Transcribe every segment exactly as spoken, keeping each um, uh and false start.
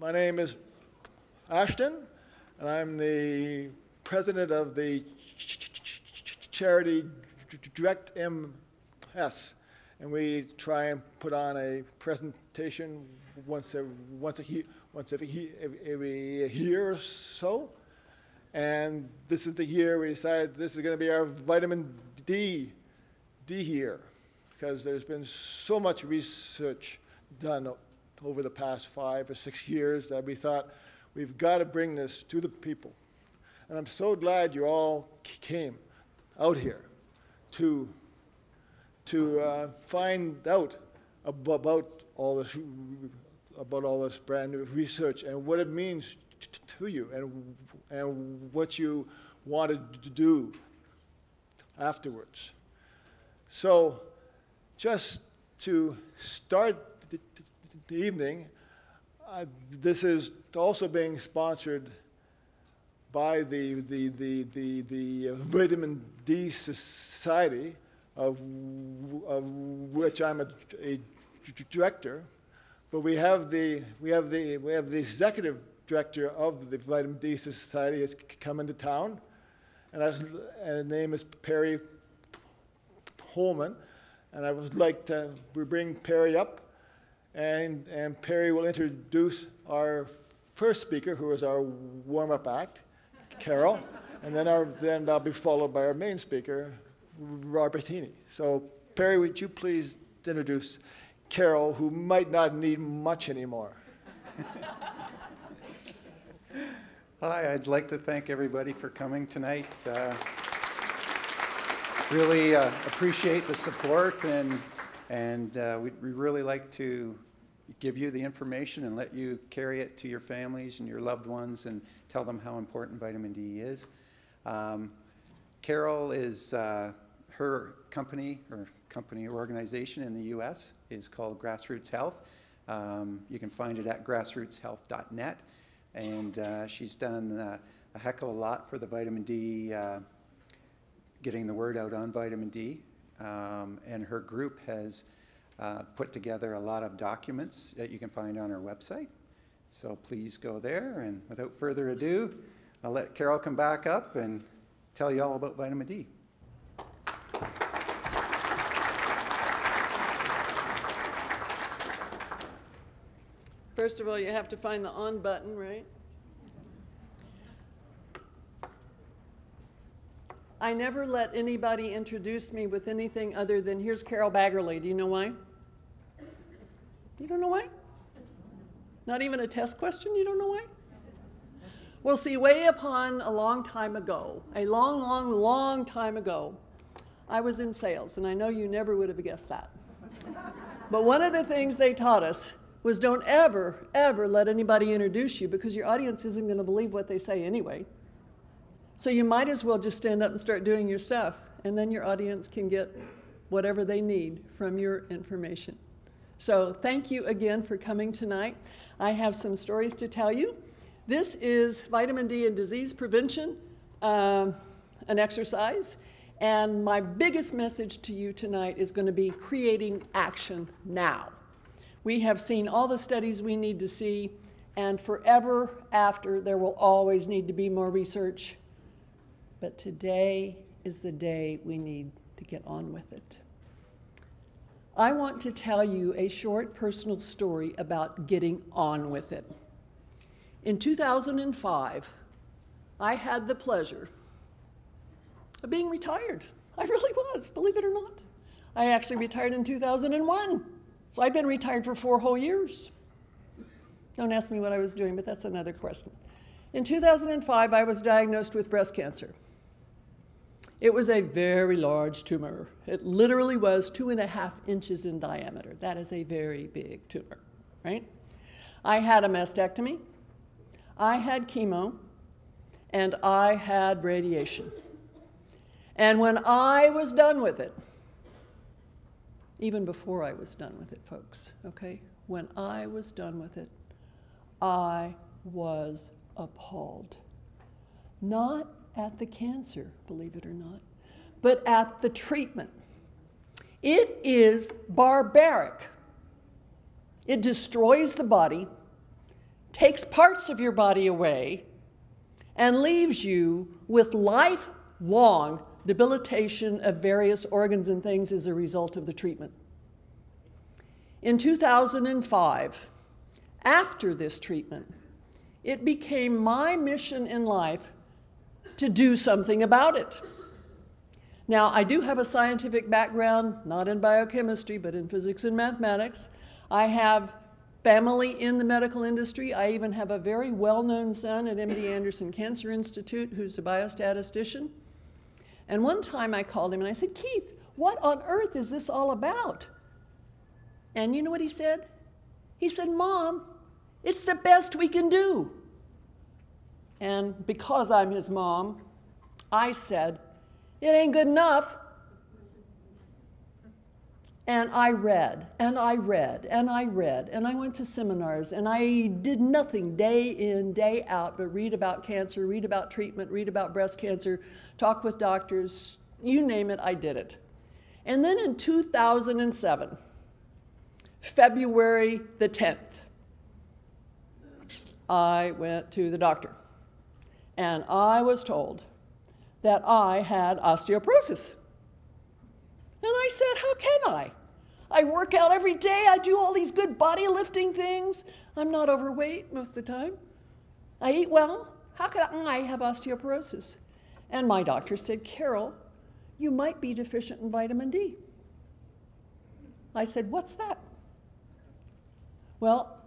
My name is Ashton, and I'm the president of the Charity Direct M S, and we try and put on a presentation once every, once a, once every, every year or so. And this is the year we decided this is going to be our vitamin D, D year, because there's been so much research done over the past five or six years that we thought we've got to bring this to the people. And I'm so glad you all came out here to, to uh, find out ab about, all this, about all this brand new research and what it means to you and, and what you wanted to do afterwards. So just to start the, the evening, uh, this is also being sponsored by the, the, the, the, the Vitamin D Society, of, of which I'm a, a director, but we have the, we have the, we have the executive director of the Vitamin D Society has come into town, and, I, and his name is Perry Holman, and I would like to bring Perry up, and, and Perry will introduce our first speaker, who is our warm-up act, Carol, and then our, then that'll be followed by our main speaker, Robert Heaney. So Perry, would you please introduce Carol, who might not need much anymore. Hi, I'd like to thank everybody for coming tonight. Uh, really uh, appreciate the support, and, and uh, we'd really like to give you the information and let you carry it to your families and your loved ones and tell them how important vitamin D is. Um, Carol is, uh, her company or company or organization in the U S is called Grassroots Health. Um, you can find it at grassroots health dot net. And uh, she's done uh, a heck of a lot for the vitamin D, uh, getting the word out on vitamin D. Um, and her group has uh, put together a lot of documents that you can find on our website. So please go there. And without further ado, I'll let Carol come back up and tell you all about vitamin D. First of all, you have to find the on button, right? I never let anybody introduce me with anything other than, here's Carol Baggerly. Do you know why? You don't know why? Not even a test question? You don't know why? Well, see, way upon a long time ago, a long, long, long time ago, I was in sales, and I know you never would have guessed that. But one of the things they taught us was don't ever, ever let anybody introduce you, because your audience isn't going to believe what they say anyway. So you might as well just stand up and start doing your stuff, and then your audience can get whatever they need from your information. So thank you again for coming tonight. I have some stories to tell you. This is vitamin D and disease prevention, um, an exercise. And my biggest message to you tonight is going to be creating action now. We have seen all the studies we need to see, and forever after, there will always need to be more research. But today is the day we need to get on with it. I want to tell you a short personal story about getting on with it. In two thousand five, I had the pleasure of being retired. I really was, believe it or not. I actually retired in two thousand one. So I'd been retired for four whole years. Don't ask me what I was doing, but that's another question. In two thousand five, I was diagnosed with breast cancer. It was a very large tumor. It literally was two and a half inches in diameter. That is a very big tumor, right? I had a mastectomy. I had chemo. And I had radiation. And when I was done with it, even before I was done with it, folks, okay? When I was done with it, I was appalled. Not at the cancer, believe it or not, but at the treatment. It is barbaric. It destroys the body, takes parts of your body away and leaves you with lifelong debilitation of various organs and things as a result of the treatment. In two thousand five, after this treatment, it became my mission in life to do something about it. Now, I do have a scientific background, not in biochemistry, but in physics and mathematics. I have family in the medical industry. I even have a very well-known son at M D Anderson Cancer Institute who's a biostatistician. And one time I called him and I said, "Keith, what on earth is this all about?" And you know what he said? He said, "Mom, it's the best we can do." And because I'm his mom, I said, "It ain't good enough." And I read, and I read, and I read, and I went to seminars, and I did nothing day in, day out, but read about cancer, read about treatment, read about breast cancer, talk with doctors, you name it, I did it. And then in two thousand seven, February the tenth, I went to the doctor, and I was told that I had osteoporosis. And I said, "How can I? I work out every day. I do all these good body lifting things. I'm not overweight most of the time. I eat well. How could I have osteoporosis?" And my doctor said, "Carol, you might be deficient in vitamin D." I said, "What's that?" Well,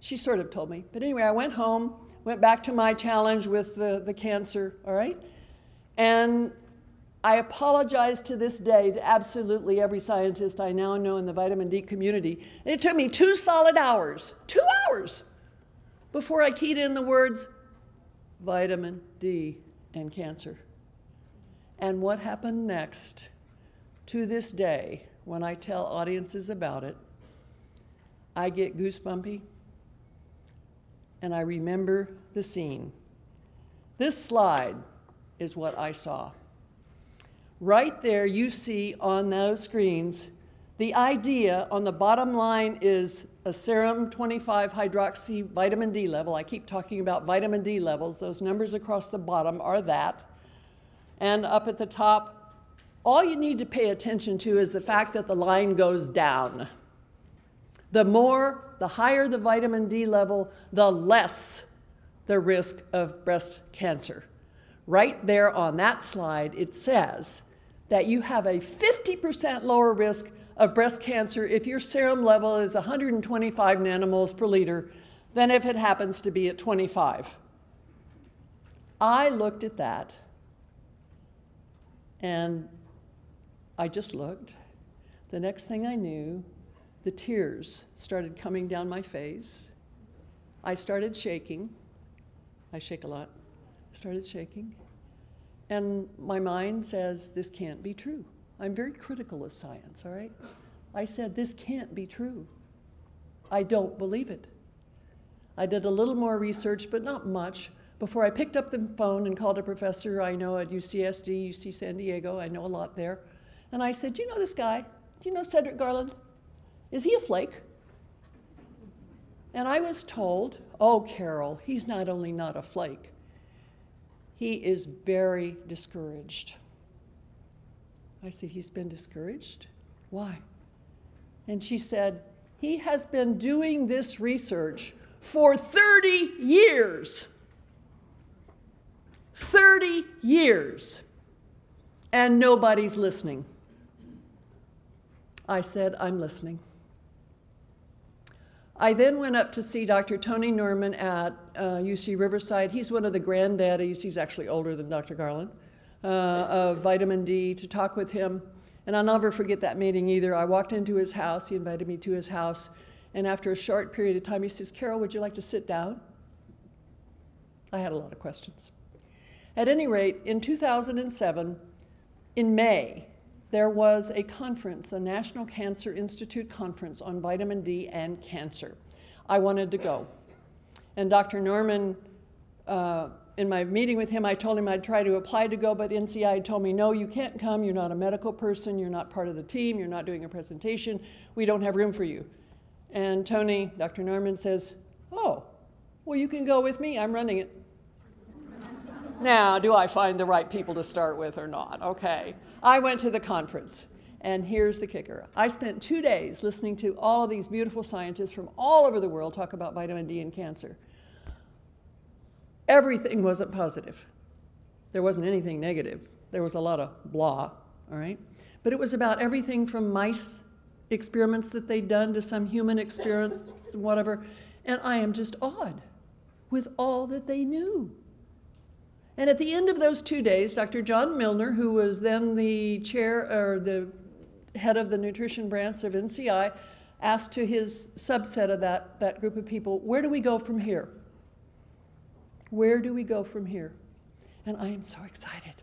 she sort of told me. But anyway, I went home, went back to my challenge with the, the cancer, all right? And I apologize to this day to absolutely every scientist I now know in the vitamin D community. It took me two solid hours, two hours, before I keyed in the words, vitamin D and cancer. And what happened next, to this day, when I tell audiences about it, I get goosebumpy, and I remember the scene. This slide is what I saw. Right there, you see on those screens, the idea on the bottom line is a serum twenty-five hydroxy vitamin D level. I keep talking about vitamin D levels. Those numbers across the bottom are that. And up at the top, all you need to pay attention to is the fact that the line goes down. The more, the higher the vitamin D level, the less the risk of breast cancer. Right there on that slide, it says that you have a fifty percent lower risk of breast cancer if your serum level is one hundred twenty-five nanomoles per liter than if it happens to be at twenty-five. I looked at that, and I just looked. The next thing I knew, the tears started coming down my face. I started shaking. I shake a lot. I started shaking. And my mind says, this can't be true. I'm very critical of science, all right? I said, this can't be true. I don't believe it. I did a little more research, but not much, before I picked up the phone and called a professor I know at U C S D, U C San Diego. I know a lot there. And I said, "Do you know this guy? Do you know Cedric Garland? Is he a flake?" And I was told, "Oh, Carol, he's not only not a flake, he is very discouraged." I said, "He's been discouraged? Why?" And she said, "He has been doing this research for thirty years. thirty years. And nobody's listening." I said, "I'm listening." I then went up to see Doctor Tony Norman at uh, U C Riverside. He's one of the granddaddies, he's actually older than Doctor Garland, uh, of vitamin D, to talk with him. And I'll never forget that meeting either. I walked into his house, he invited me to his house, and after a short period of time, he says, "Carol, would you like to sit down?" I had a lot of questions. At any rate, in two thousand seven, in May, there was a conference, a National Cancer Institute conference on vitamin D and cancer. I wanted to go. And Doctor Norman, uh, in my meeting with him, I told him I'd try to apply to go, but N C I told me, "No, you can't come. You're not a medical person. You're not part of the team. You're not doing a presentation. We don't have room for you." And Tony, Doctor Norman, says, "Oh, well, you can go with me, I'm running it. Now, do I find the right people to start with or not? Okay, I went to the conference, and here's the kicker. I spent two days listening to all of these beautiful scientists from all over the world talk about vitamin D and cancer. Everything wasn't positive. There wasn't anything negative. There was a lot of blah, all right? But it was about everything from mice experiments that they'd done to some human experiments, whatever. And I am just awed with all that they knew. And at the end of those two days, Doctor John Milner, who was then the chair or the head of the nutrition branch of N C I, asked to his subset of that, that group of people, where do we go from here? Where do we go from here? And I am so excited.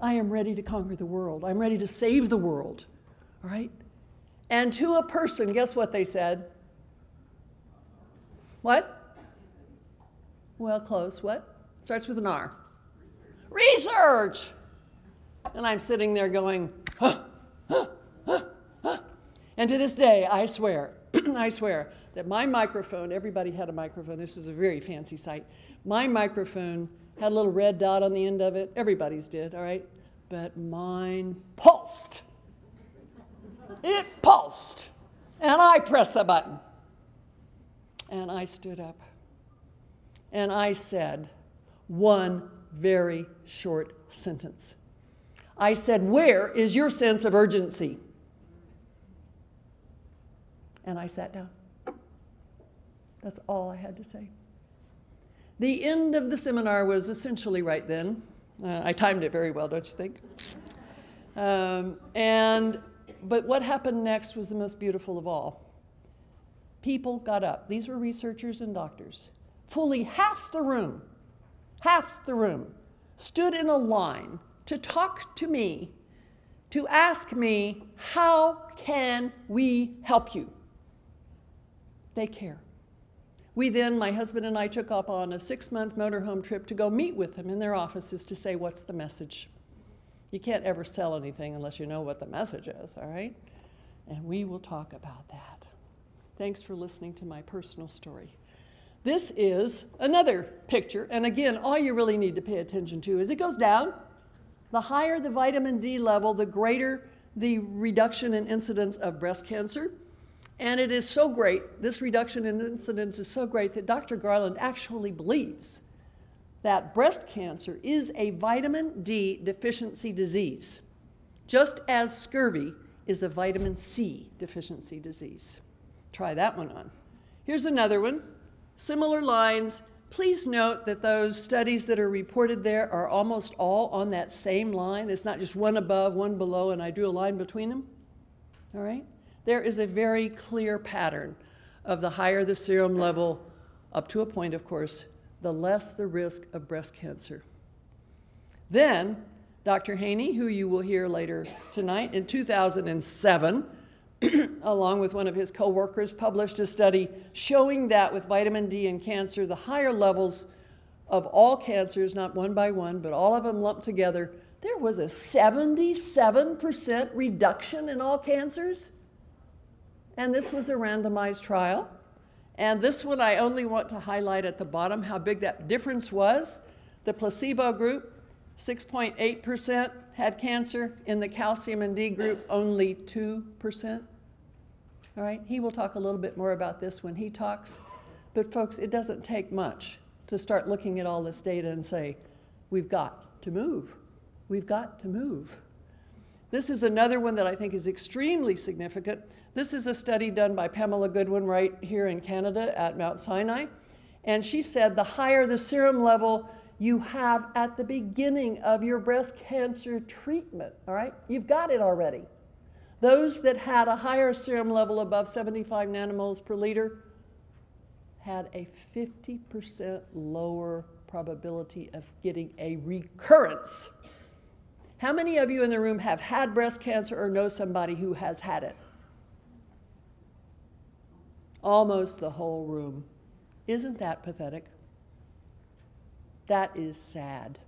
I am ready to conquer the world. I'm ready to save the world, all right? And to a person, guess what they said? What? Well, close, what? Starts with an R. Research! And I'm sitting there going, huh, huh, huh, huh. And to this day, I swear, I swear that my microphone, everybody had a microphone, this was a very fancy site, my microphone had a little red dot on the end of it. Everybody's did, all right? But mine pulsed. It pulsed. And I pressed the button. And I stood up. And I said one very short sentence. I said, where is your sense of urgency? And I sat down. That's all I had to say. The end of the seminar was essentially right then. Uh, I timed it very well, don't you think? Um, and, but what happened next was the most beautiful of all. People got up. These were researchers and doctors. Fully half the room, half the room, stood in a line to talk to me, to ask me, how can we help you? They care. We then, my husband and I, took up on a six-month motorhome trip to go meet with them in their offices to say, what's the message? You can't ever sell anything unless you know what the message is, all right? And we will talk about that. Thanks for listening to my personal story. This is another picture. And again, all you really need to pay attention to is it goes down. The higher the vitamin D level, the greater the reduction in incidence of breast cancer. And it is so great, this reduction in incidence is so great that Doctor Garland actually believes that breast cancer is a vitamin D deficiency disease, just as scurvy is a vitamin C deficiency disease. Try that one on. Here's another one, similar lines. Please note that those studies that are reported there are almost all on that same line. It's not just one above, one below, and I drew a line between them, all right? There is a very clear pattern of the higher the serum level, up to a point, of course, the less the risk of breast cancer. Then, Doctor Heaney, who you will hear later tonight, in two thousand seven, along with one of his co-workers, published a study showing that with vitamin D and cancer, the higher levels of all cancers, not one by one, but all of them lumped together, there was a seventy-seven percent reduction in all cancers. And this was a randomized trial. And this one I only want to highlight at the bottom how big that difference was. The placebo group, six point eight percent had cancer. In the calcium and D group, only two percent. All right, he will talk a little bit more about this when he talks. But folks, it doesn't take much to start looking at all this data and say, we've got to move. We've got to move. This is another one that I think is extremely significant. This is a study done by Pamela Goodwin right here in Canada at Mount Sinai. And she said the higher the serum level you have at the beginning of your breast cancer treatment, all right? You've got it already. Those that had a higher serum level above seventy-five nanomoles per liter had a fifty percent lower probability of getting a recurrence. How many of you in the room have had breast cancer or know somebody who has had it? Almost the whole room. Isn't that pathetic? That is sad.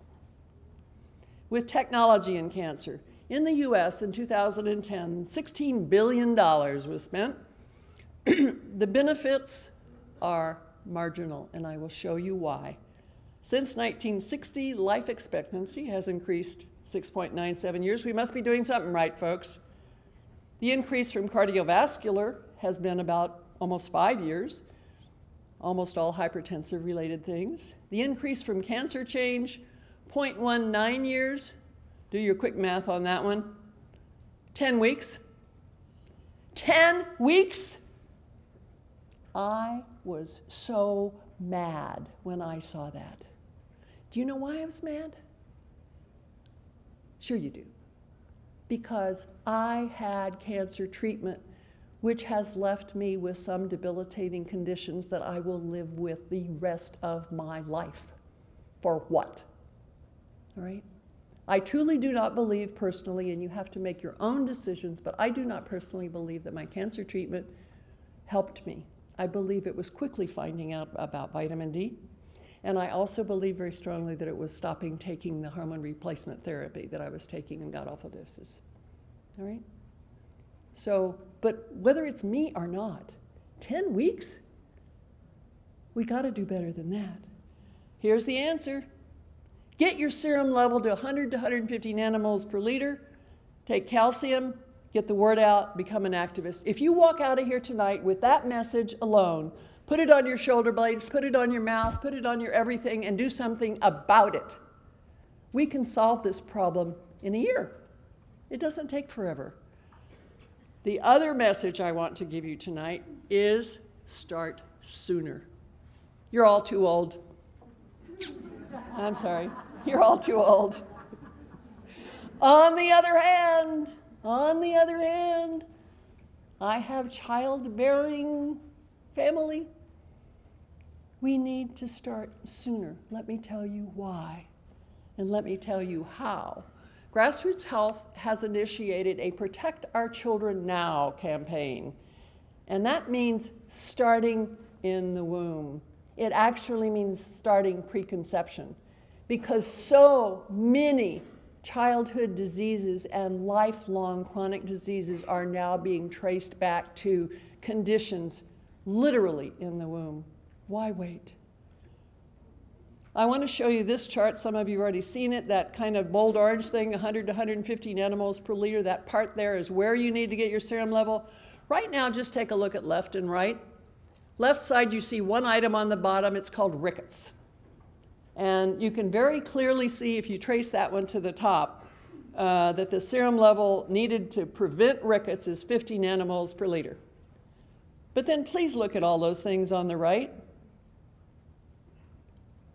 With technology in cancer, in the U S in two thousand ten, sixteen billion dollars was spent. The benefits are marginal, and I will show you why. Since nineteen sixty, life expectancy has increased six point nine seven years. We must be doing something right, folks. The increase from cardiovascular has been about almost five years, almost all hypertensive related things. The increase from cancer change, zero point one nine years. Do your quick math on that one. ten weeks. ten weeks? I was so mad when I saw that. Do you know why I was mad? Sure you do. Because I had cancer treatment, which has left me with some debilitating conditions that I will live with the rest of my life. For what? All right? I truly do not believe personally, and you have to make your own decisions, but I do not personally believe that my cancer treatment helped me. I believe it was quickly finding out about vitamin D, and I also believe very strongly that it was stopping taking the hormone replacement therapy that I was taking and got awful doses. All right? So, but whether it's me or not, ten weeks? We got to do better than that. Here's the answer. Get your serum level to one hundred to one hundred fifty nanomoles per liter. Take calcium, get the word out, become an activist. If you walk out of here tonight with that message alone, put it on your shoulder blades, put it on your mouth, put it on your everything, and do something about it. We can solve this problem in a year. It doesn't take forever. The other message I want to give you tonight is start sooner. You're all too old. I'm sorry. You're all too old. On the other hand, on the other hand, I have childbearing family. We need to start sooner. Let me tell you why, and let me tell you how. Grassroots Health has initiated a Protect Our Children Now campaign, and that means starting in the womb. It actually means starting preconception, because so many childhood diseases and lifelong chronic diseases are now being traced back to conditions literally in the womb. Why wait? I want to show you this chart. Some of you have already seen it, that kind of bold orange thing, one hundred to one hundred fifty nanomoles per liter. That part there is where you need to get your serum level. Right now, just take a look at left and right. Left side, you see one item on the bottom. It's called rickets. And you can very clearly see, if you trace that one to the top, uh, that the serum level needed to prevent rickets is fifty nanomoles per liter. But then please look at all those things on the right.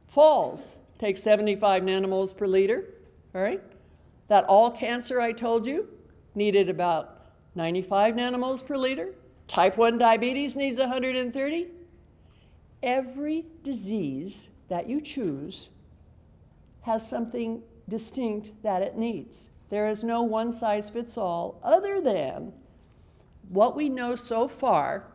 Falls take seventy-five nanomoles per liter, all right? That all cancer I told you needed about ninety-five nanomoles per liter. Type one diabetes needs one hundred thirty. Every disease that you choose has something distinct that it needs. There is no one size fits all, other than what we know so far,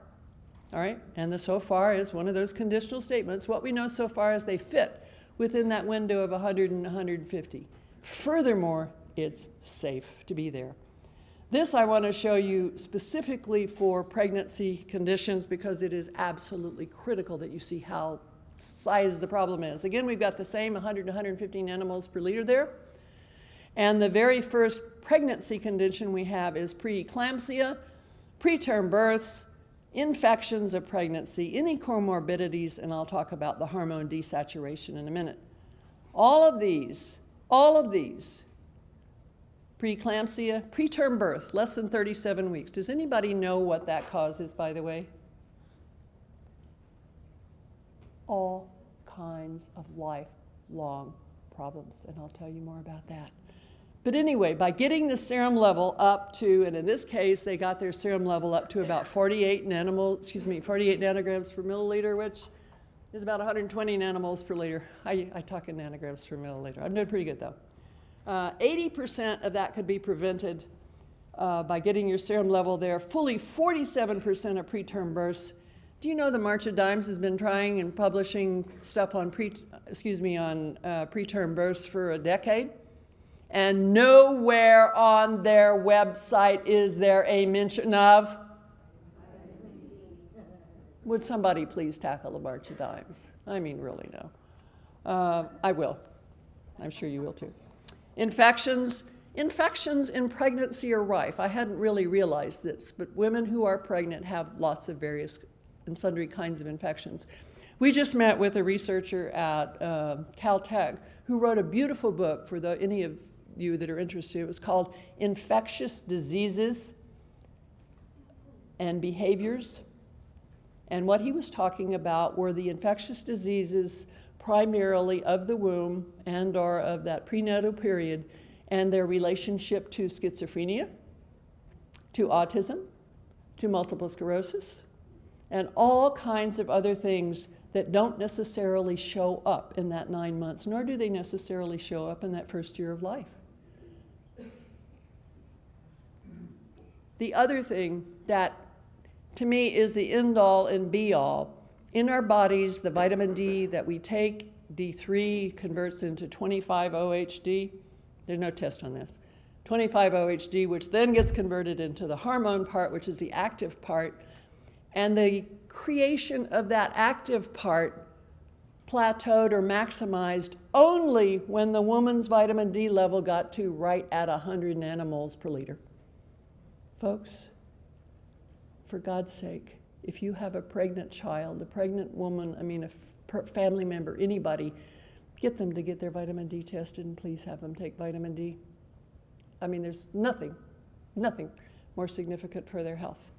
all right? And the so far is one of those conditional statements. What we know so far is they fit within that window of one hundred and one hundred fifty. Furthermore, it's safe to be there. This I want to show you specifically for pregnancy conditions, because it is absolutely critical that you see how size the problem is. Again, we've got the same one hundred to one hundred fifty nanomoles per liter there. And the very first pregnancy condition we have is preeclampsia, preterm births, infections of pregnancy, any comorbidities, and I'll talk about the hormone desaturation in a minute. All of these, all of these, preeclampsia, preterm birth, less than thirty-seven weeks. Does anybody know what that causes, by the way? All kinds of lifelong problems, and I'll tell you more about that. But anyway, by getting the serum level up to, and in this case, they got their serum level up to about forty-eight nanomol, excuse me, forty-eight nanograms per milliliter, which is about one hundred twenty nanomoles per liter. I, I talk in nanograms per milliliter. I'm doing pretty good, though. Uh, eighty percent of that could be prevented uh, by getting your serum level there. Fully forty-seven percent of preterm births. Do you know the March of Dimes has been trying and publishing stuff on pre, excuse me, on uh, preterm births for a decade? And nowhere on their website is there a mention of would somebody please tackle the March of Dimes? I mean, really, no. Uh, I will. I'm sure you will, too. Infections. Infections in pregnancy are rife. I hadn't really realized this, but women who are pregnant have lots of various and sundry kinds of infections. We just met with a researcher at uh, Caltech who wrote a beautiful book for the, any of you that are interested. It was called Infectious Diseases and Behaviors. And what he was talking about were the infectious diseases primarily of the womb and or of that prenatal period and their relationship to schizophrenia, to autism, to multiple sclerosis, and all kinds of other things that don't necessarily show up in that nine months, nor do they necessarily show up in that first year of life. The other thing that, to me, is the end-all and be-all. In our bodies, the vitamin D that we take, D three, converts into twenty-five O H D. There's no test on this. twenty-five O H D, which then gets converted into the hormone part, which is the active part. And the creation of that active part plateaued or maximized only when the woman's vitamin D level got to right at one hundred nanomoles per liter. Folks, for God's sake, if you have a pregnant child, a pregnant woman, I mean a family member, anybody, get them to get their vitamin D tested and please have them take vitamin D. I mean, there's nothing, nothing more significant for their health.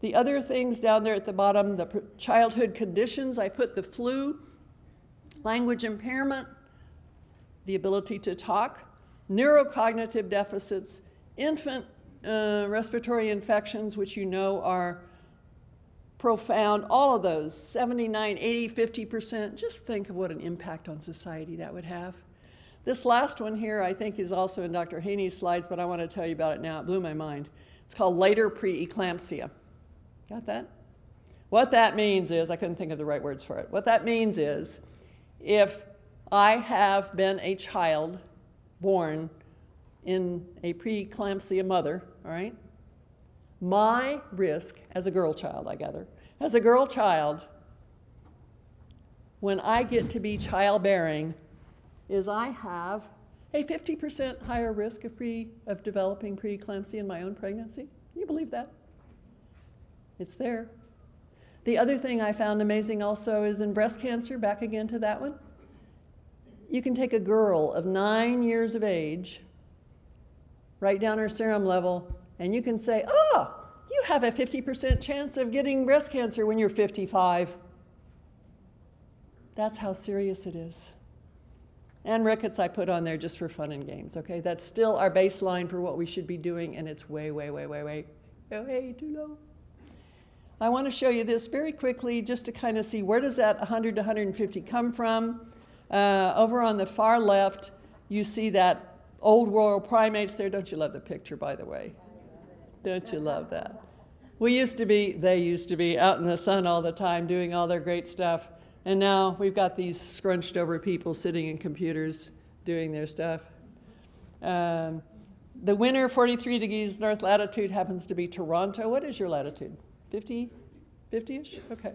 The other things down there at the bottom, the childhood conditions, I put the flu, language impairment, the ability to talk, neurocognitive deficits, infant uh, respiratory infections, which you know are profound, all of those, seventy-nine, eighty, fifty percent. Just think of what an impact on society that would have. This last one here, I think, is also in Doctor Heaney's slides, but I want to tell you about it now. It blew my mind. It's called later preeclampsia. Got that? What that means is, I couldn't think of the right words for it. What that means is, if I have been a child born in a preeclampsia mother, all right, my risk as a girl child, I gather, as a girl child, when I get to be childbearing, is I have a fifty percent higher risk of, pre, of developing preeclampsia in my own pregnancy. Can you believe that? It's there. The other thing I found amazing also is in breast cancer, back again to that one, you can take a girl of nine years of age, write down her serum level, and you can say, oh, you have a fifty percent chance of getting breast cancer when you're fifty-five. That's how serious it is. And rickets I put on there just for fun and games, okay? That's still our baseline for what we should be doing, and it's way, way, way, way, way, way too low. I want to show you this very quickly just to kind of see where does that one hundred to one hundred fifty come from. Uh, over on the far left, you see that old royal primates there. Don't you love the picture, by the way? Don't you love that? We used to be, they used to be out in the sun all the time doing all their great stuff. And now we've got these scrunched over people sitting in computers doing their stuff. Um, the winter, forty-three degrees north latitude, happens to be Toronto. What is your latitude? fifty, fifty-ish? Okay.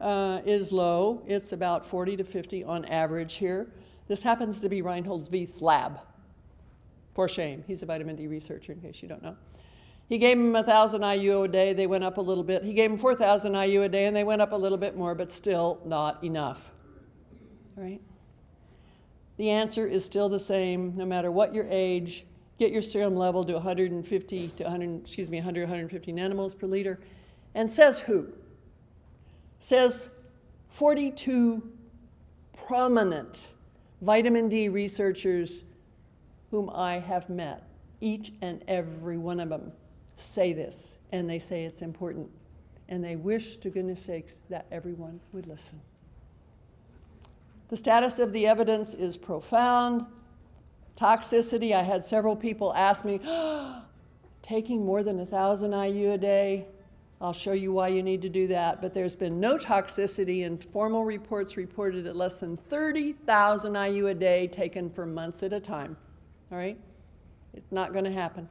Uh, is low. It's about forty to fifty on average here. This happens to be Reinhold Zwieth's lab. For shame. He's a vitamin D researcher, in case you don't know. He gave him one thousand I U a day. They went up a little bit. He gave him four thousand I U a day, and they went up a little bit more, but still not enough. All right? The answer is still the same, no matter what your age. Get your serum level to one hundred fifty to one hundred, excuse me, one hundred, one hundred fifty nanomoles per liter. And says who? Says forty-two prominent vitamin D researchers whom I have met. Each and every one of them say this, and they say it's important. And they wish, to goodness sakes, that everyone would listen. The status of the evidence is profound. Toxicity, I had several people ask me, oh, taking more than one thousand I U a day, I'll show you why you need to do that, but there's been no toxicity in formal reports reported at less than thirty thousand I U a day taken for months at a time, all right? It's not gonna happen.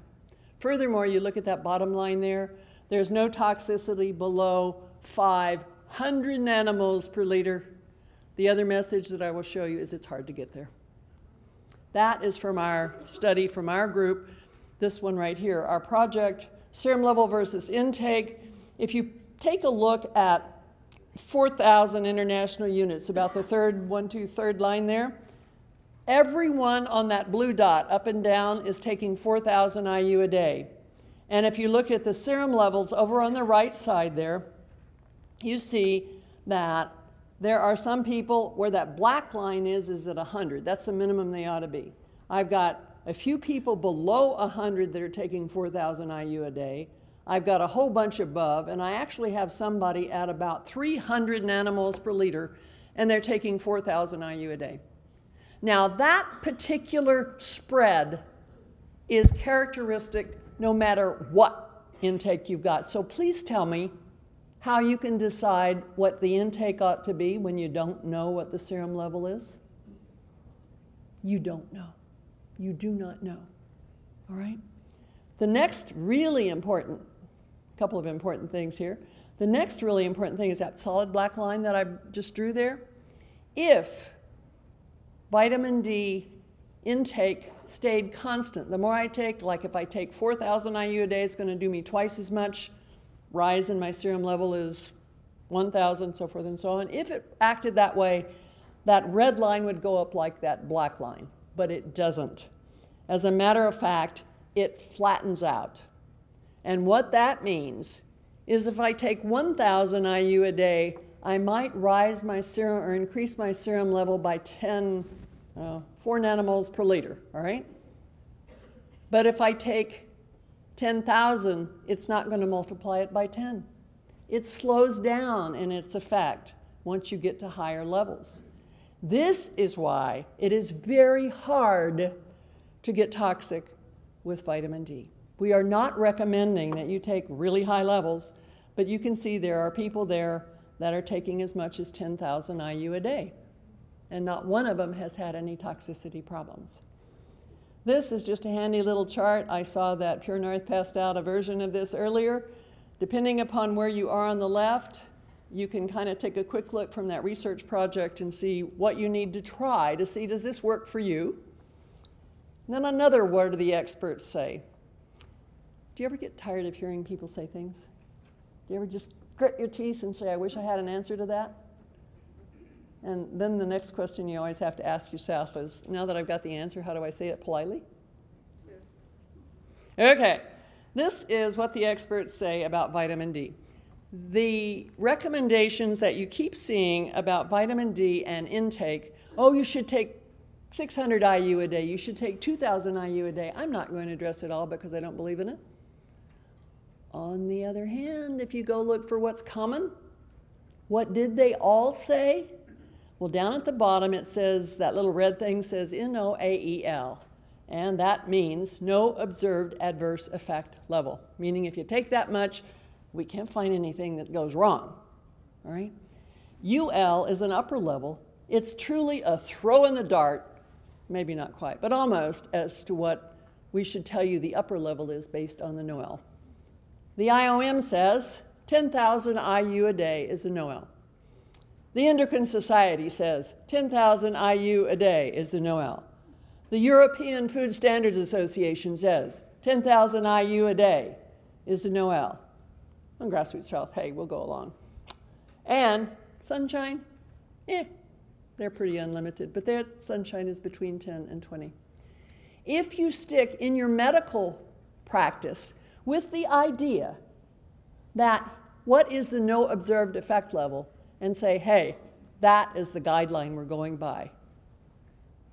Furthermore, you look at that bottom line there, there's no toxicity below five hundred nanomoles per liter. The other message that I will show you is it's hard to get there. That is from our study, from our group, this one right here, our project, serum level versus intake. If you take a look at four thousand international units, about the third, one, two, third line there, everyone on that blue dot up and down is taking four thousand I U a day. And if you look at the serum levels over on the right side there, you see that there are some people where that black line is, is at one hundred. That's the minimum they ought to be. I've got a few people below one hundred that are taking four thousand I U a day. I've got a whole bunch above, and I actually have somebody at about three hundred nanomoles per liter, and they're taking four thousand I U a day. Now, that particular spread is characteristic no matter what intake you've got. So please tell me how you can decide what the intake ought to be when you don't know what the serum level is? You don't know. You do not know. All right? The next really important, couple of important things here. The next really important thing is that solid black line that I just drew there. If vitamin D intake stayed constant, the more I take, like if I take four thousand I U a day, it's going to do me twice as much. Rise in my serum level is one thousand, so forth and so on. If it acted that way, that red line would go up like that black line, but it doesn't. As a matter of fact, it flattens out. And what that means is if I take one thousand I U a day, I might rise my serum or increase my serum level by ten, uh, four nanomoles per liter, all right? But if I take ten thousand, it's not going to multiply it by ten. It slows down in its effect once you get to higher levels. This is why it is very hard to get toxic with vitamin D. We are not recommending that you take really high levels, but you can see there are people there that are taking as much as ten thousand I U a day, and not one of them has had any toxicity problems. This is just a handy little chart. I saw that Pure North passed out a version of this earlier. Depending upon where you are on the left, you can kind of take a quick look from that research project and see what you need to try to see, does this work for you? And then another, what do the experts say? Do you ever get tired of hearing people say things? Do you ever just grit your teeth and say, I wish I had an answer to that? And then the next question you always have to ask yourself is, now that I've got the answer, how do I say it politely? Sure. Okay, this is what the experts say about vitamin D. The recommendations that you keep seeing about vitamin D and intake, oh, you should take six hundred I U a day, you should take two thousand I U a day. I'm not going to address it all because I don't believe in it. On the other hand, if you go look for what's common, what did they all say? Well, down at the bottom, it says, that little red thing says N O A E L, and that means no observed adverse effect level, meaning if you take that much, we can't find anything that goes wrong, all right? U L is an upper level. It's truly a throw in the dart, maybe not quite, but almost, as to what we should tell you the upper level is based on the N O E L. The I O M says ten thousand I U a day is a N O E L. The Endocrine Society says ten thousand I U a day is the N O E L. The European Food Standards Association says ten thousand I U a day is the N O E L. On Grassroots Health, hey, we'll go along. And Sunshine, eh, they're pretty unlimited, but their Sunshine is between ten and twenty. If you stick in your medical practice with the idea that what is the no observed effect level, and say, hey, that is the guideline we're going by,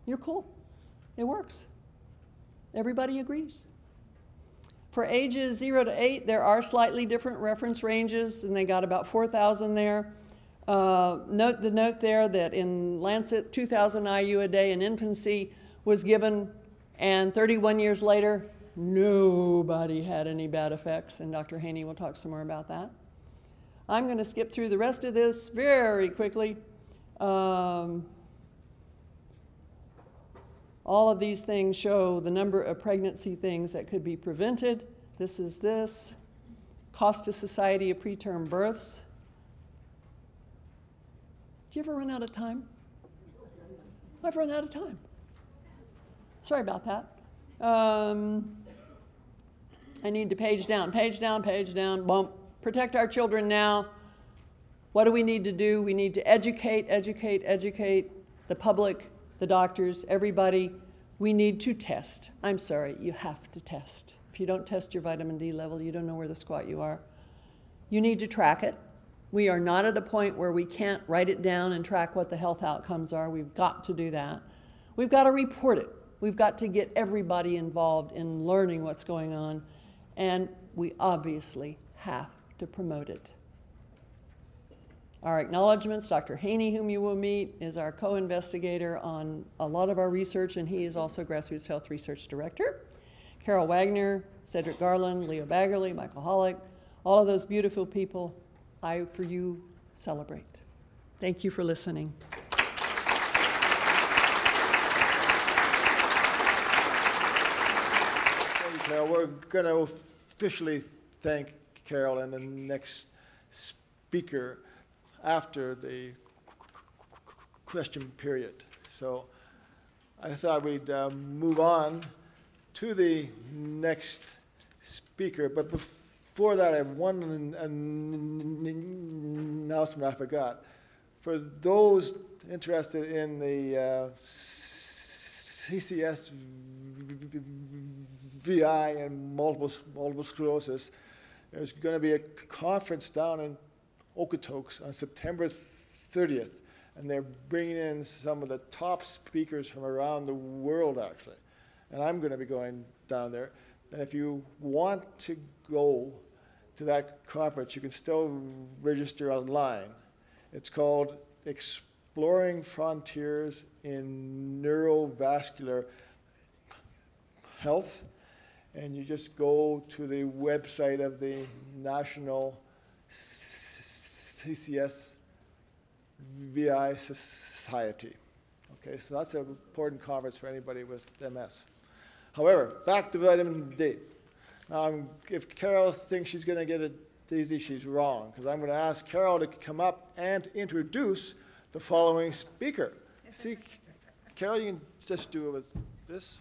you're cool. It works. Everybody agrees. For ages zero to eight, there are slightly different reference ranges, and they got about four thousand there. Uh, note the note there that in Lancet, two thousand I U a day in infancy was given, and thirty-one years later, nobody had any bad effects, and Doctor Heaney will talk some more about that. I'm going to skip through the rest of this very quickly. Um, all of these things show the number of pregnancy things that could be prevented. This is this. Cost to society of preterm births. Do you ever run out of time? I've run out of time. Sorry about that. Um, I need to page down, page down, page down, bump. Protect our children now. What do we need to do? We need to educate, educate, educate the public, the doctors, everybody. We need to test. I'm sorry, you have to test. If you don't test your vitamin D level, you don't know where the squat you are. You need to track it. We are not at a point where we can't write it down and track what the health outcomes are. We've got to do that. We've got to report it. We've got to get everybody involved in learning what's going on. And we obviously have to promote it. Our acknowledgments, Doctor Heaney, whom you will meet, is our co-investigator on a lot of our research, and he is also Grassroots Health Research Director. Carol Wagner, Cedric Garland, Leo Baggerly, Michael Hollick, all of those beautiful people, I, for you, celebrate. Thank you for listening. Carol, we're going to officially thank Carol and the next speaker after the question period. So I thought we'd uh, move on to the next speaker. But before that, I have one announcement I forgot. For those interested in the uh, C C S V I and multiple, multiple sclerosis, there's going to be a conference down in Okotoks on September thirtieth, and they're bringing in some of the top speakers from around the world, actually. And I'm going to be going down there. And if you want to go to that conference, you can still register online. It's called Exploring Frontiers in Neurovascular Health. And you just go to the website of the National C C S V I Society. Okay, so that's an important conference for anybody with M S. However, back to vitamin D. Um, if Carol thinks she's going to get it easy, she's wrong, because I'm going to ask Carol to come up and introduce the following speaker. See, Carol, you can just do it with this.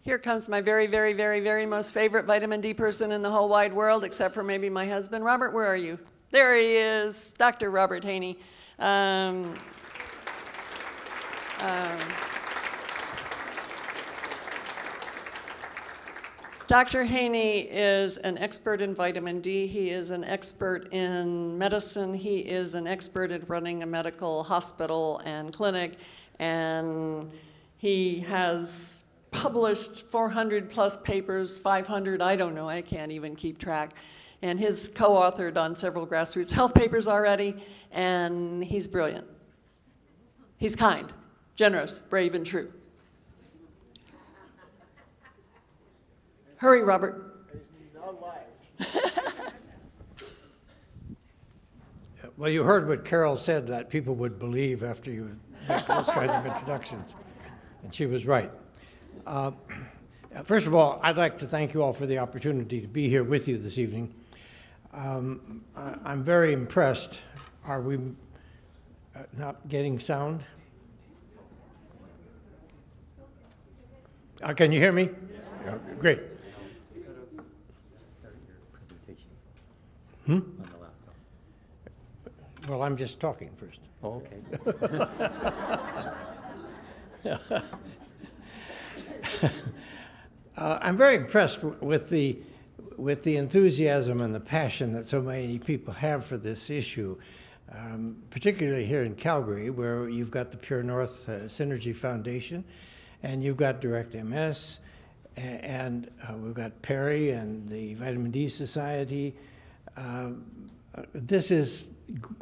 Here comes my very, very, very, very most favorite vitamin D person in the whole wide world, except for maybe my husband. Robert, where are you? There he is, Doctor Robert Heaney. Um, um, Doctor Heaney is an expert in vitamin D. He is an expert in medicine. He is an expert at running a medical hospital and clinic, and he has published four hundred plus papers, five hundred, I don't know, I can't even keep track. And he's co-authored on several grassroots health papers already, and he's brilliant. He's kind, generous, brave, and true. Hurry, Robert. He's not live. Well, you heard what Carol said, that people would believe after you make those kinds of introductions, and she was right. Uh, first of all, I'd like to thank you all for the opportunity to be here with you this evening. Um, I, I'm very impressed. Are we uh, not getting sound? Uh, can you hear me? Yeah. Yeah, great. Hmm? Well, I'm just talking first. Oh, okay. uh, I'm very impressed w with the with the enthusiasm and the passion that so many people have for this issue, um, particularly here in Calgary, where you've got the Pure North uh, Synergy Foundation, and you've got Direct M S, and, and uh, we've got Perry and the Vitamin D Society. Uh, this is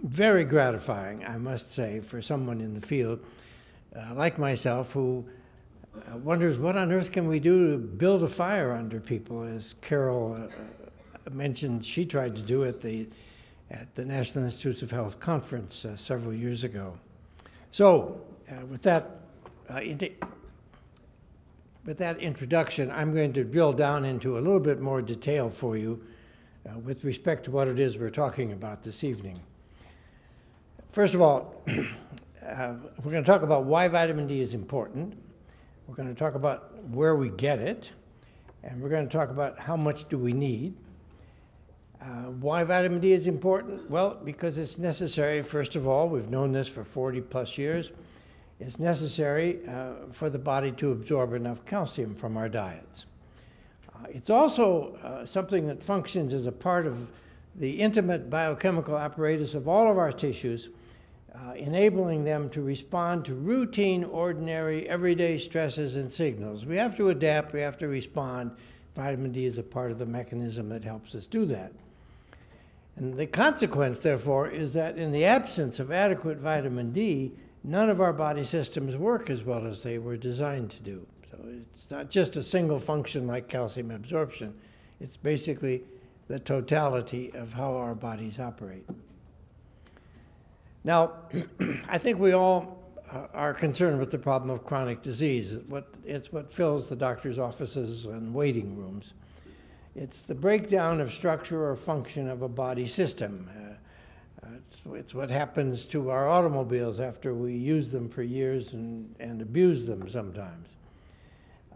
very gratifying, I must say, for someone in the field uh, like myself who Uh, wonders what on earth can we do to build a fire under people, as Carol uh, mentioned she tried to do at the at the National Institutes of Health conference uh, several years ago. So uh, with that uh, with that introduction, I'm going to drill down into a little bit more detail for you uh, with respect to what it is we're talking about this evening. First of all, uh, we're going to talk about why vitamin D is important. We're going to talk about where we get it, and we're going to talk about how much do we need. Uh, why vitamin D is important? Well, because it's necessary, first of all, we've known this for forty plus years, it's necessary uh, for the body to absorb enough calcium from our diets. Uh, it's also uh, something that functions as a part of the intimate biochemical apparatus of all of our tissues, uh, enabling them to respond to routine, ordinary, everyday stresses and signals. We have to adapt, we have to respond. Vitamin D is a part of the mechanism that helps us do that. And the consequence, therefore, is that in the absence of adequate vitamin D, none of our body systems work as well as they were designed to do. So it's not just a single function like calcium absorption. It's basically the totality of how our bodies operate. Now, I think we all are concerned with the problem of chronic disease. It's what fills the doctor's offices and waiting rooms. It's the breakdown of structure or function of a body system. Uh, it's, it's what happens to our automobiles after we use them for years and, and abuse them sometimes.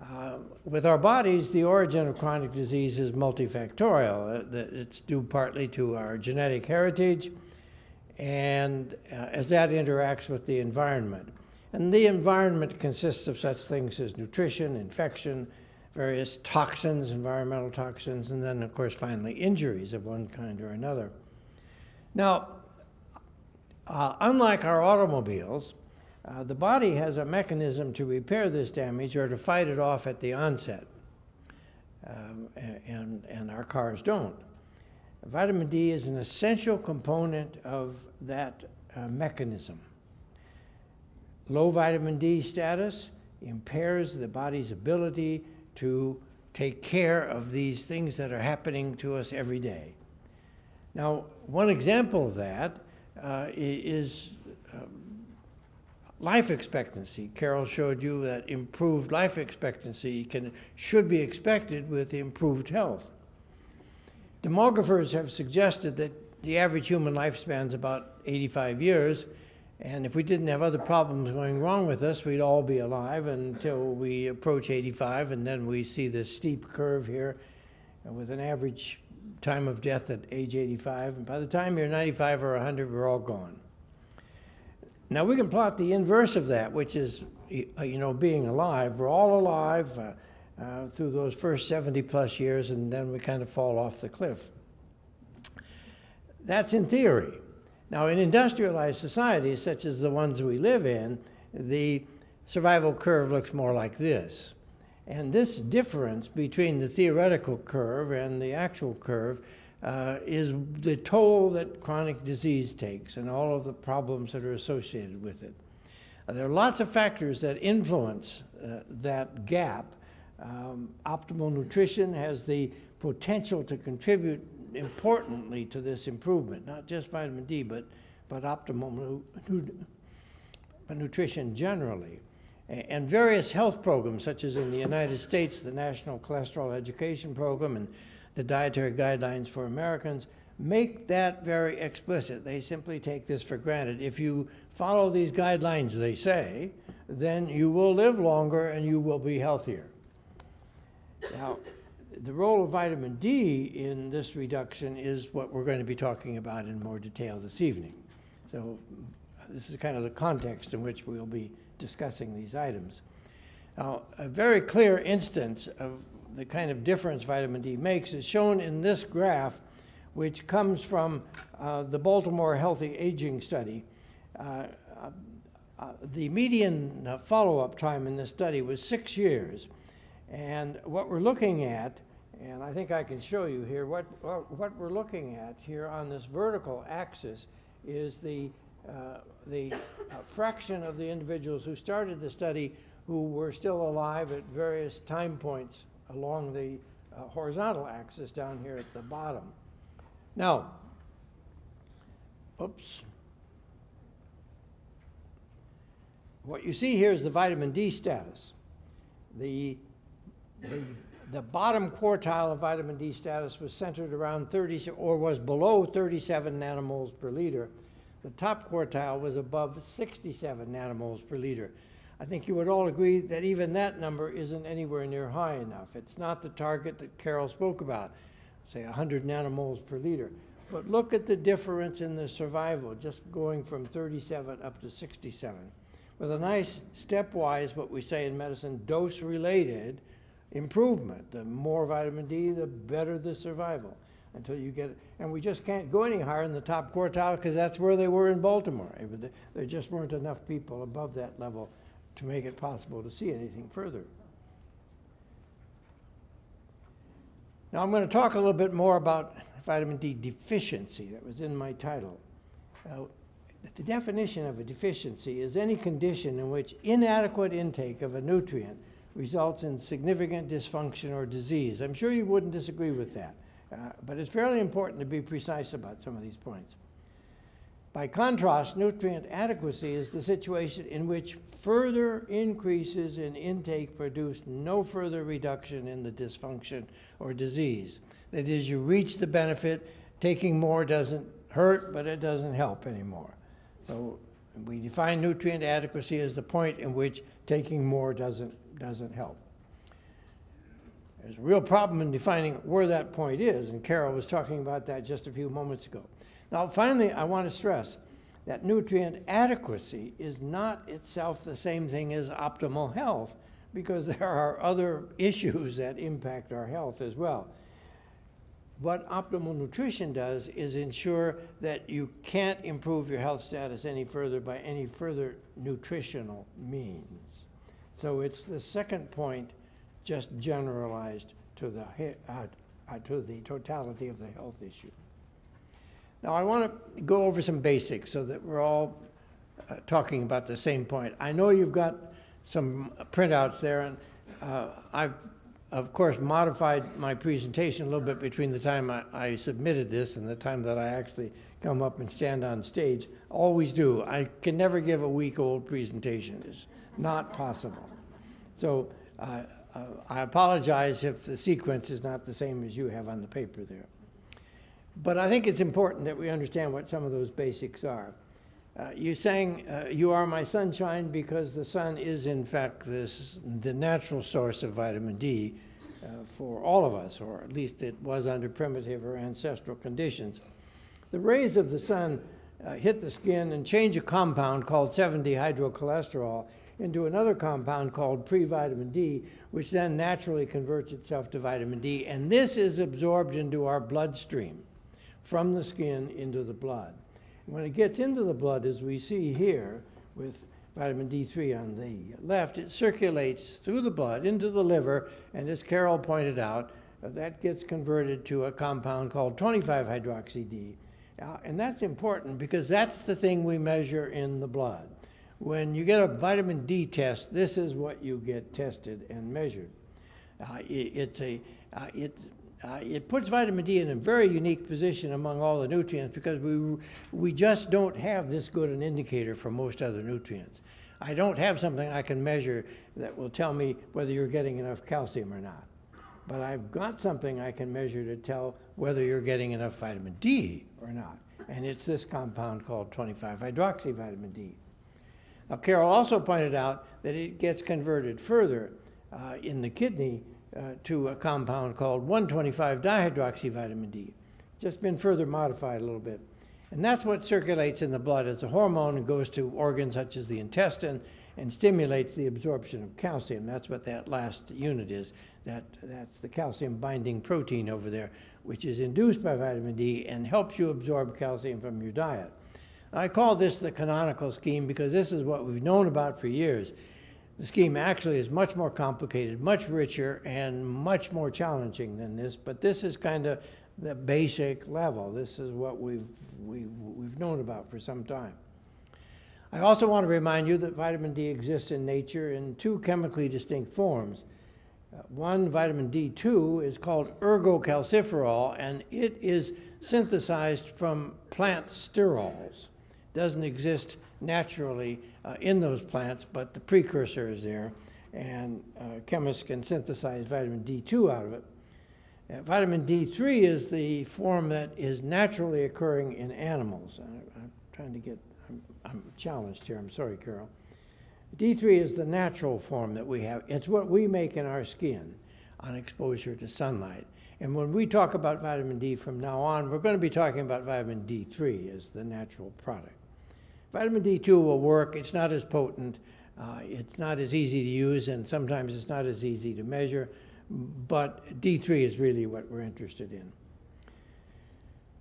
Uh, with our bodies, the origin of chronic disease is multifactorial. It's due partly to our genetic heritage, and uh, as that interacts with the environment. And the environment consists of such things as nutrition, infection, various toxins, environmental toxins, and then, of course, finally, injuries of one kind or another. Now, uh, unlike our automobiles, uh, the body has a mechanism to repair this damage or to fight it off at the onset, um, and, and our cars don't. Vitamin D is an essential component of that uh, mechanism. Low vitamin D status impairs the body's ability to take care of these things that are happening to us every day. Now, one example of that uh, is um, life expectancy. Carol showed you that improved life expectancy can, should be expected with improved health. Demographers have suggested that the average human lifespan is about eighty-five years, and if we didn't have other problems going wrong with us, we'd all be alive until we approach eighty-five, and then we see this steep curve here with an average time of death at age eighty-five, and by the time you're ninety-five or a hundred, we're all gone. Now, we can plot the inverse of that, which is, you know, being alive. We're all alive uh, Uh, through those first seventy plus years, and then we kind of fall off the cliff. That's in theory. Now, in industrialized societies, such as the ones we live in, the survival curve looks more like this. And this difference between the theoretical curve and the actual curve uh, is the toll that chronic disease takes and all of the problems that are associated with it. There are lots of factors that influence uh, that gap. Um, optimal nutrition has the potential to contribute importantly to this improvement, not just vitamin D, but, but optimal nu nutrition generally. And various health programs, such as in the United States, the National Cholesterol Education Program and the Dietary Guidelines for Americans, make that very explicit. They simply take this for granted. If you follow these guidelines, they say, then you will live longer and you will be healthier. Now, the role of vitamin D in this reduction is what we're going to be talking about in more detail this evening. So this is kind of the context in which we'll be discussing these items. Now, a very clear instance of the kind of difference vitamin D makes is shown in this graph, which comes from uh, the Baltimore Healthy Aging Study. Uh, uh, the median uh, follow-up time in this study was six years. And what we're looking at, and I think I can show you here, what, what we're looking at here on this vertical axis is the, uh, the uh, fraction of the individuals who started the study who were still alive at various time points along the uh, horizontal axis down here at the bottom. Now, oops. What you see here is the vitamin D status. The The, the bottom quartile of vitamin D status was centered around thirty, or was below thirty-seven nanomoles per liter. The top quartile was above sixty-seven nanomoles per liter. I think you would all agree that even that number isn't anywhere near high enough. It's not the target that Carol spoke about, say one hundred nanomoles per liter. But look at the difference in the survival, just going from thirty-seven up to sixty-seven. With a nice stepwise, what we say in medicine, dose-related improvement. The more vitamin D, the better the survival until you get it. And we just can't go any higher in the top quartile because that's where they were in Baltimore. There just weren't enough people above that level to make it possible to see anything further. Now I'm going to talk a little bit more about vitamin D deficiency. That was in my title. Uh, the definition of a deficiency is any condition in which inadequate intake of a nutrient results in significant dysfunction or disease. I'm sure you wouldn't disagree with that, uh, but it's fairly important to be precise about some of these points. By contrast, nutrient adequacy is the situation in which further increases in intake produce no further reduction in the dysfunction or disease. That is, you reach the benefit, taking more doesn't hurt, but it doesn't help anymore. So we define nutrient adequacy as the point in which taking more doesn't doesn't help. There's a real problem in defining where that point is, and Carol was talking about that just a few moments ago. Now, finally, I want to stress that nutrient adequacy is not itself the same thing as optimal health, because there are other issues that impact our health as well. What optimal nutrition does is ensure that you can't improve your health status any further by any further nutritional means. So it's the second point, just generalized to the, uh, uh, to the totality of the health issue. Now, I want to go over some basics so that we're all uh, talking about the same point. I know you've got some printouts there, and uh, I've, of course, modified my presentation a little bit between the time I, I submitted this and the time that I actually come up and stand on stage. Always do. I can never give a week-old presentation. It's not possible. So uh, uh, I apologize if the sequence is not the same as you have on the paper there. But I think it's important that we understand what some of those basics are. Uh, you sang, uh, you are my sunshine, because the sun is, in fact, this, the natural source of vitamin D uh, for all of us, or at least it was under primitive or ancestral conditions. The rays of the sun uh, hit the skin and change a compound called seven D hydrocholesterol into another compound called pre-vitamin D, which then naturally converts itself to vitamin D. And this is absorbed into our bloodstream from the skin into the blood. When it gets into the blood, as we see here with vitamin D three on the left, it circulates through the blood into the liver, and as Carol pointed out, uh, that gets converted to a compound called twenty-five hydroxy D. Uh, and that's important because that's the thing we measure in the blood. When you get a vitamin D test, this is what you get tested and measured. Uh, it, it's a, uh, it, Uh, it puts vitamin D in a very unique position among all the nutrients, because we, we just don't have this good an indicator for most other nutrients. I don't have something I can measure that will tell me whether you're getting enough calcium or not. But I've got something I can measure to tell whether you're getting enough vitamin D or not. And it's this compound called twenty-five hydroxy vitamin D. Now, Carol also pointed out that it gets converted further uh, in the kidney Uh, to a compound called one twenty-five dihydroxy vitamin D. Just been further modified a little bit. And that's what circulates in the blood as a hormone and goes to organs such as the intestine and stimulates the absorption of calcium. That's what that last unit is. That, that's the calcium binding protein over there, which is induced by vitamin D and helps you absorb calcium from your diet. I call this the canonical scheme because this is what we've known about for years. The scheme actually is much more complicated, much richer, and much more challenging than this, but this is kind of the basic level. This is what we've, we've, we've known about for some time. I also want to remind you that vitamin D exists in nature in two chemically distinct forms. Uh, one, vitamin D two, is called ergocalciferol, and it is synthesized from plant sterols. Doesn't exist naturally uh, in those plants, but the precursor is there, and uh, chemists can synthesize vitamin D two out of it. Uh, vitamin D three is the form that is naturally occurring in animals. I, I trying to get, I'm, I'm challenged here, I'm sorry, Carol. D three is the natural form that we have. It's what we make in our skin on exposure to sunlight. And when we talk about vitamin D from now on, we're going to be talking about vitamin D three as the natural product. Vitamin D two will work. It's not as potent. Uh, it's not as easy to use, and sometimes it's not as easy to measure. But D three is really what we're interested in.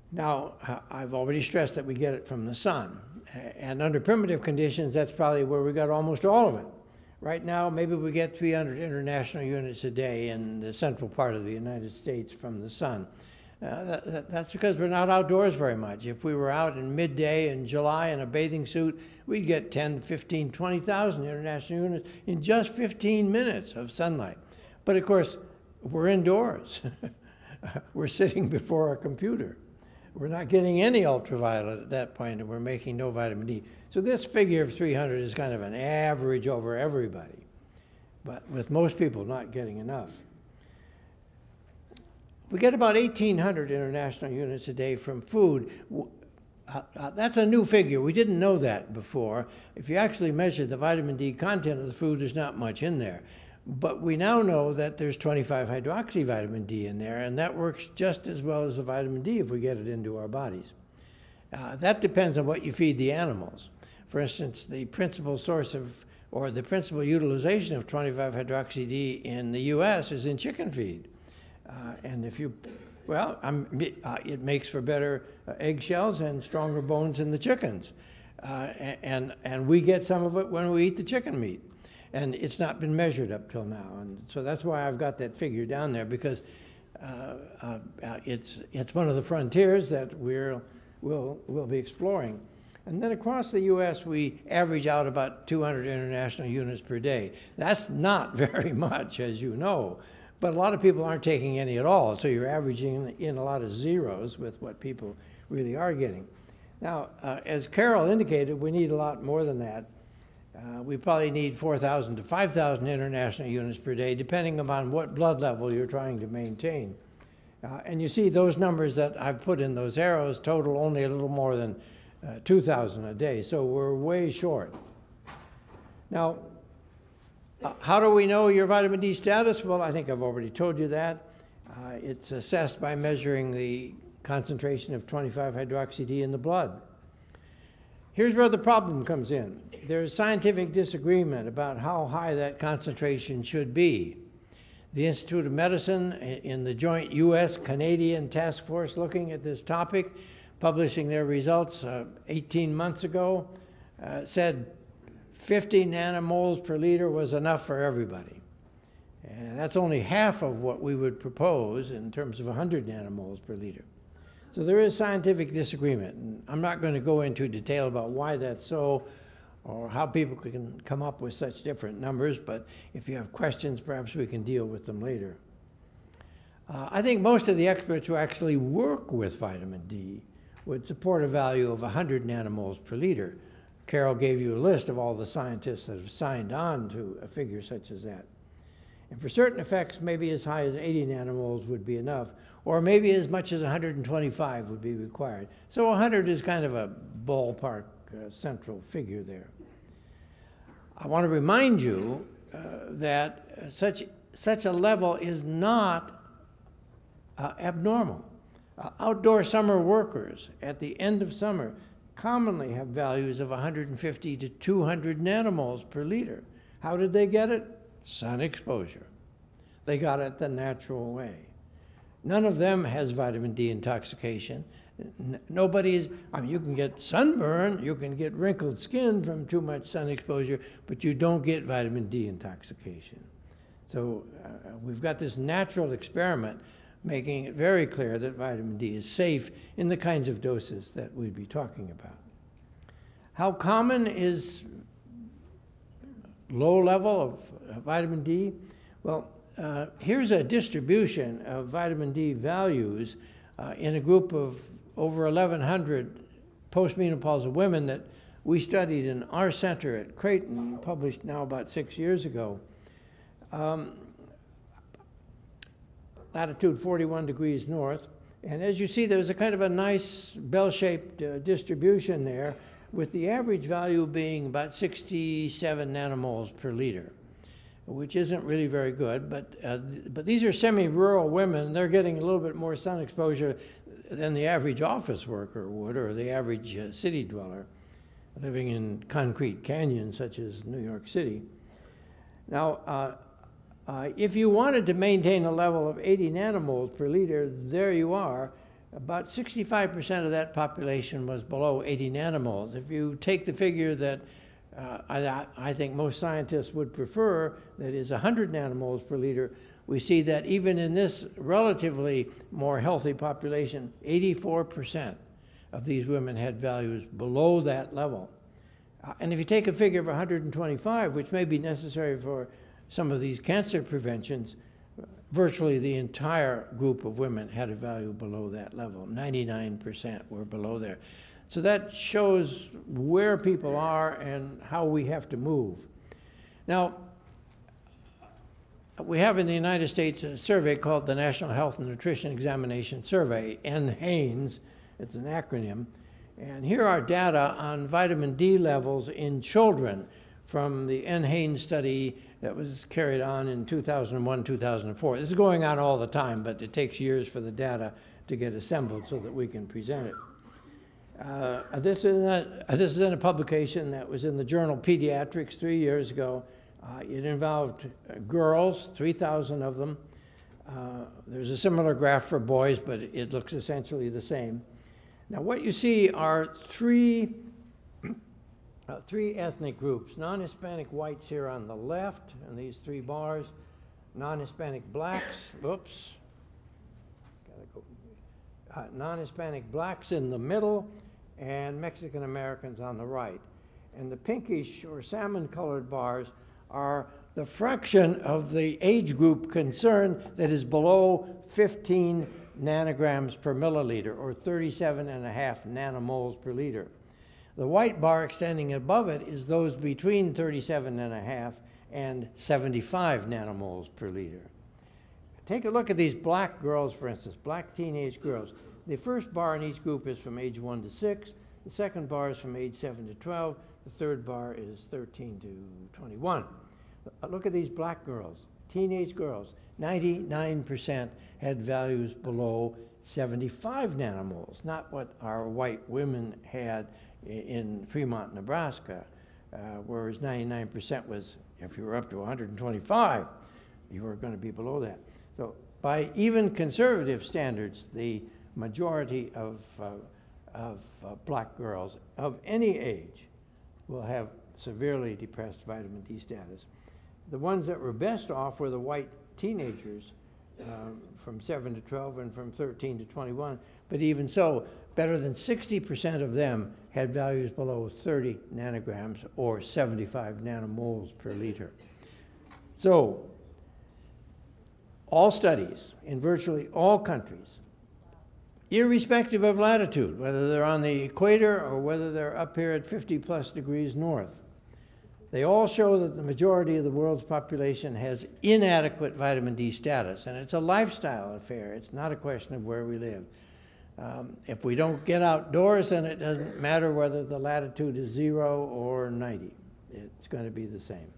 Now, I've already stressed that we get it from the sun. And under primitive conditions, that's probably where we got almost all of it. Right now, maybe we get three hundred international units a day in the central part of the United States from the sun. Uh, that, that, that's because we're not outdoors very much. If we were out in midday in July in a bathing suit, we'd get ten, fifteen, twenty thousand international units in just fifteen minutes of sunlight. But of course, we're indoors. We're sitting before our computer. We're not getting any ultraviolet at that point, and we're making no vitamin D. So this figure of three hundred is kind of an average over everybody, but with most people not getting enough. We get about eighteen hundred international units a day from food. Uh, uh, that's a new figure. We didn't know that before. If you actually measure the vitamin D content of the food, there's not much in there. But we now know that there's twenty-five hydroxy vitamin D in there, and that works just as well as the vitamin D if we get it into our bodies. Uh, that depends on what you feed the animals. For instance, the principal source of, or the principal utilization of twenty-five hydroxy D in the U S is in chicken feed. Uh, and if you, well, I'm, uh, it makes for better uh, eggshells and stronger bones in the chickens. Uh, and, and we get some of it when we eat the chicken meat. And it's not been measured up till now, and so that's why I've got that figure down there, because uh, uh, it's it's one of the frontiers that we're we'll we'll be exploring. And then across the U S we average out about two hundred international units per day. That's not very much, as you know, but a lot of people aren't taking any at all. So you're averaging in a lot of zeros with what people really are getting. Now, uh, as Carol indicated, we need a lot more than that. Uh, we probably need four thousand to five thousand international units per day, depending upon what blood level you're trying to maintain. Uh, and you see those numbers that I've put in those arrows total only a little more than uh, two thousand a day, so we're way short. Now, uh, how do we know your vitamin D status? Well, I think I've already told you that. Uh, it's assessed by measuring the concentration of twenty-five hydroxy D in the blood. Here's where the problem comes in. There's scientific disagreement about how high that concentration should be. The Institute of Medicine, in the joint U S Canadian task force looking at this topic, publishing their results uh, eighteen months ago, uh, said fifty nanomoles per liter was enough for everybody. And that's only half of what we would propose in terms of one hundred nanomoles per liter. So there is scientific disagreement, and I'm not going to go into detail about why that's so or how people can come up with such different numbers, but if you have questions, perhaps we can deal with them later. Uh, I think most of the experts who actually work with vitamin D would support a value of one hundred nanomoles per liter. Carol gave you a list of all the scientists that have signed on to a figure such as that. And for certain effects, maybe as high as eighty nanomoles would be enough, or maybe as much as one hundred twenty-five would be required. So one hundred is kind of a ballpark uh, central figure there. I want to remind you uh, that such, such a level is not uh, abnormal. Uh, outdoor summer workers at the end of summer commonly have values of one hundred fifty to two hundred nanomoles per liter. How did they get it? Sun exposure. They got it the natural way. None of them has vitamin D intoxication. Nobody's, I mean, you can get sunburn, you can get wrinkled skin from too much sun exposure, but you don't get vitamin D intoxication. So uh, we've got this natural experiment making it very clear that vitamin D is safe in the kinds of doses that we'd be talking about. How common is low level of vitamin D? Well, uh, here's a distribution of vitamin D values uh, in a group of over eleven hundred postmenopausal women that we studied in our center at Creighton, published now about six years ago. Um, latitude forty-one degrees north, And as you see, there's a kind of a nice bell-shaped uh, distribution there, with the average value being about sixty-seven nanomoles per liter, which isn't really very good. But, uh, th but these are semi-rural women. They're getting a little bit more sun exposure than the average office worker would, or the average uh, city dweller living in concrete canyons such as New York City. Now, uh, Uh, if you wanted to maintain a level of eighty nanomoles per liter, there you are. About sixty-five percent of that population was below eighty nanomoles. If you take the figure that uh, I, I think most scientists would prefer, that is one hundred nanomoles per liter, we see that even in this relatively more healthy population, eighty-four percent of these women had values below that level. Uh, and if you take a figure of one hundred twenty-five, which may be necessary for some of these cancer preventions, virtually the entire group of women had a value below that level. ninety-nine percent were below there. So that shows where people are and how we have to move. Now, we have in the United States a survey called the National Health and Nutrition Examination Survey, N HANES, it's an acronym. And here are data on vitamin D levels in children from the N HANES study that was carried on in two thousand one, two thousand four. This is going on all the time, but it takes years for the data to get assembled so that we can present it. Uh, this, is a, this is in a publication that was in the journal Pediatrics three years ago. Uh, it involved girls, three thousand of them. Uh, there's a similar graph for boys, but it looks essentially the same. Now, what you see are three Uh, three ethnic groups: non-Hispanic whites here on the left, and these three bars, non-Hispanic blacks, oops, gotta go, uh, non-Hispanic blacks in the middle, and Mexican Americans on the right. And the pinkish or salmon-colored bars are the fraction of the age group concerned that is below fifteen nanograms per milliliter, or thirty-seven and a half nanomoles per liter. The white bar extending above it is those between thirty-seven and a half and seventy-five nanomoles per liter. Take a look at these black girls, for instance, black teenage girls. The first bar in each group is from age one to six. The second bar is from age seven to twelve. The third bar is thirteen to twenty-one. Look at these black girls, teenage girls. ninety-nine percent had values below seventy-five nanomoles, not what our white women had in Fremont, Nebraska, uh, whereas ninety-nine percent was, if you were up to one hundred twenty-five, you were going to be below that. So by even conservative standards, the majority of, uh, of uh, black girls of any age will have severely depressed vitamin D status. The ones that were best off were the white teenagers, uh, from seven to twelve and from thirteen to twenty-one, but even so, better than sixty percent of them had values below thirty nanograms or seventy-five nanomoles per liter. So all studies in virtually all countries, irrespective of latitude, whether they're on the equator or whether they're up here at fifty plus degrees north, they all show that the majority of the world's population has inadequate vitamin D status. And it's a lifestyle affair. It's not a question of where we live. Um, if we don't get outdoors, then it doesn't matter whether the latitude is zero or ninety. It's going to be the same.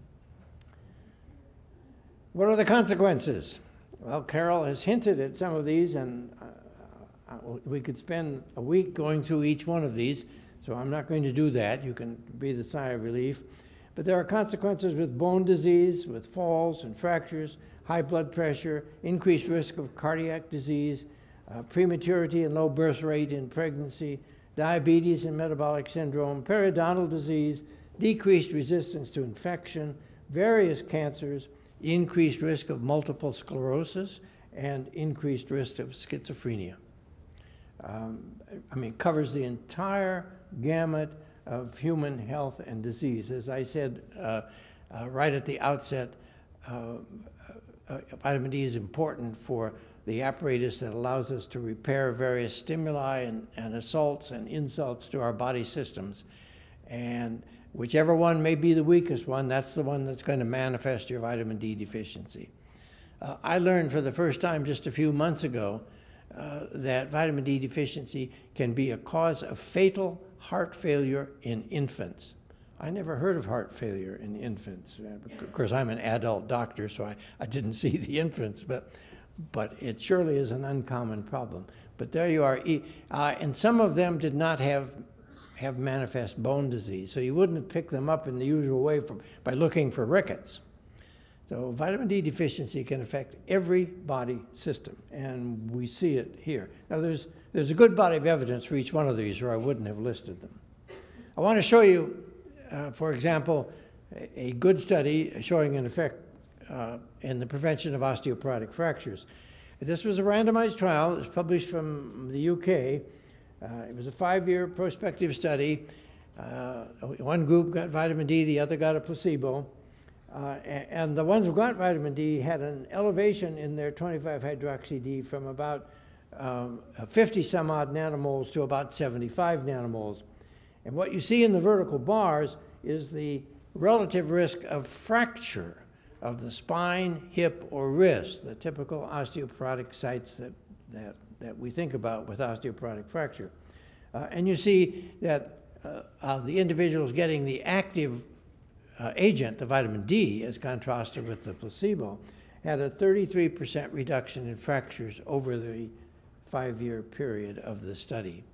What are the consequences? Well, Carol has hinted at some of these, and uh, we could spend a week going through each one of these. So I'm not going to do that. You can breathe a sigh of relief. But there are consequences with bone disease, with falls and fractures, high blood pressure, increased risk of cardiac disease, uh, prematurity and low birth rate in pregnancy, diabetes and metabolic syndrome, periodontal disease, decreased resistance to infection, various cancers, increased risk of multiple sclerosis, and increased risk of schizophrenia. Um, I mean, it covers the entire gamut of human health and disease. As I said uh, uh, right at the outset, uh, uh, vitamin D is important for the apparatus that allows us to repair various stimuli and, and assaults and insults to our body systems. And whichever one may be the weakest one, that's the one that's going to manifest your vitamin D deficiency. Uh, I learned for the first time just a few months ago uh, that vitamin D deficiency can be a cause of fatal heart failure in infants. I never heard of heart failure in infants. Of course, I'm an adult doctor, so I, I didn't see the infants, but, but it surely is an uncommon problem. But there you are. Uh, and some of them did not have, have manifest bone disease, so you wouldn't have picked them up in the usual way for, by looking for rickets. So vitamin D deficiency can affect every body system, and we see it here. Now, there's, there's a good body of evidence for each one of these, or I wouldn't have listed them. I want to show you Uh, for example, a good study showing an effect uh, in the prevention of osteoporotic fractures. This was a randomized trial. It was published from the U K. Uh, it was a five-year prospective study. Uh, one group got vitamin D, the other got a placebo. Uh, and the ones who got vitamin D had an elevation in their twenty-five hydroxy D from about um, fifty some odd nanomoles to about seventy-five nanomoles. And what you see in the vertical bars is the relative risk of fracture of the spine, hip, or wrist, the typical osteoporotic sites that, that, that we think about with osteoporotic fracture. Uh, and you see that uh, of the individuals getting the active uh, agent, the vitamin D, as contrasted with the placebo, had a thirty-three percent reduction in fractures over the five-year period of the study.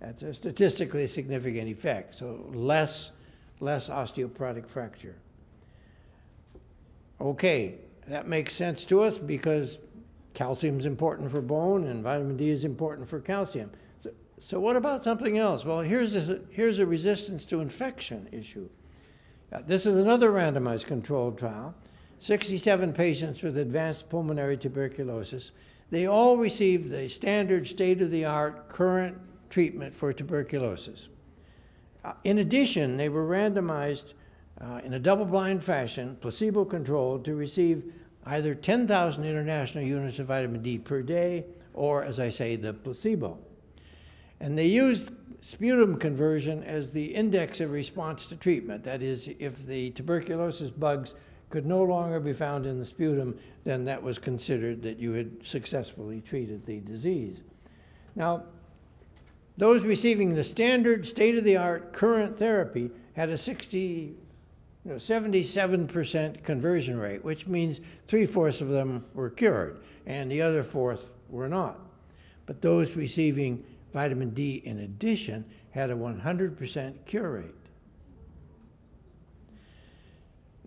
That's a statistically significant effect, so less, less osteoporotic fracture. Okay, that makes sense to us because calcium is important for bone and vitamin D is important for calcium. So, so what about something else? Well, here's a, here's a resistance to infection issue. Uh, this is another randomized controlled trial. sixty-seven patients with advanced pulmonary tuberculosis. They all received the standard state-of-the-art current treatment for tuberculosis. Uh, in addition, they were randomized uh, in a double-blind fashion, placebo-controlled, to receive either ten thousand international units of vitamin D per day or, as I say, the placebo. And they used sputum conversion as the index of response to treatment. That is, if the tuberculosis bugs could no longer be found in the sputum, then that was considered that you had successfully treated the disease. Now, those receiving the standard, state-of-the-art, current therapy had a sixty, you know, seventy-seven percent conversion rate, which means three-fourths of them were cured, and the other fourth were not. But those receiving vitamin D in addition had a one hundred percent cure rate.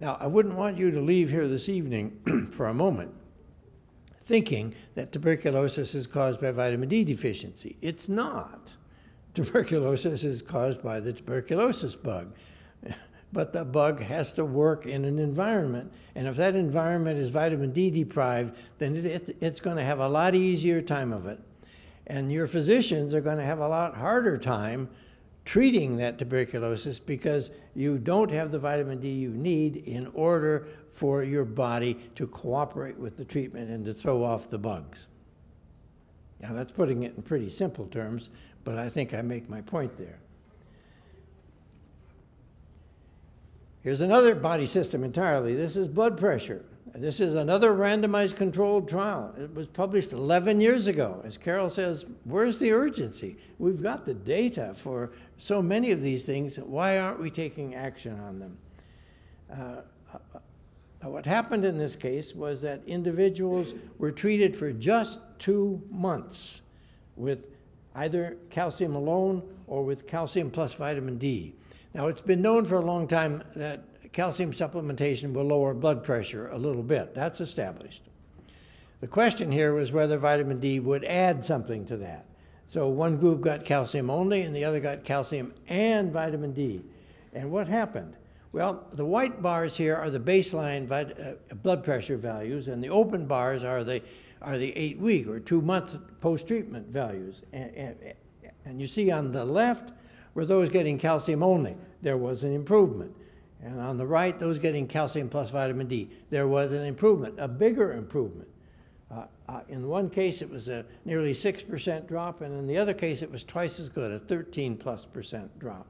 Now, I wouldn't want you to leave here this evening for a moment thinking that tuberculosis is caused by vitamin D deficiency. It's not. Tuberculosis is caused by the tuberculosis bug. But the bug has to work in an environment. And if that environment is vitamin D deprived, then it, it, it's going to have a lot easier time of it. And your physicians are going to have a lot harder time treating that tuberculosis because you don't have the vitamin D you need in order for your body to cooperate with the treatment and to throw off the bugs. Now, that's putting it in pretty simple terms, but I think I make my point there. Here's another body system entirely. This is blood pressure. This is another randomized controlled trial. It was published eleven years ago. As Carol says, where's the urgency? We've got the data for so many of these things. Why aren't we taking action on them? Uh, what happened in this case was that individuals were treated for just two months with either calcium alone or with calcium plus vitamin D. Now, it's been known for a long time that calcium supplementation will lower blood pressure a little bit. That's established. The question here was whether vitamin D would add something to that. So one group got calcium only, and the other got calcium and vitamin D. And what happened? Well, the white bars here are the baseline vit uh, blood pressure values, and the open bars are the, are the eight-week or two-month post-treatment values. And, and, and you see on the left were those getting calcium only. There was an improvement. And on the right, those getting calcium plus vitamin D. There was an improvement, a bigger improvement. Uh, uh, in one case, it was a nearly six percent drop, and in the other case, it was twice as good, a thirteen plus percent drop.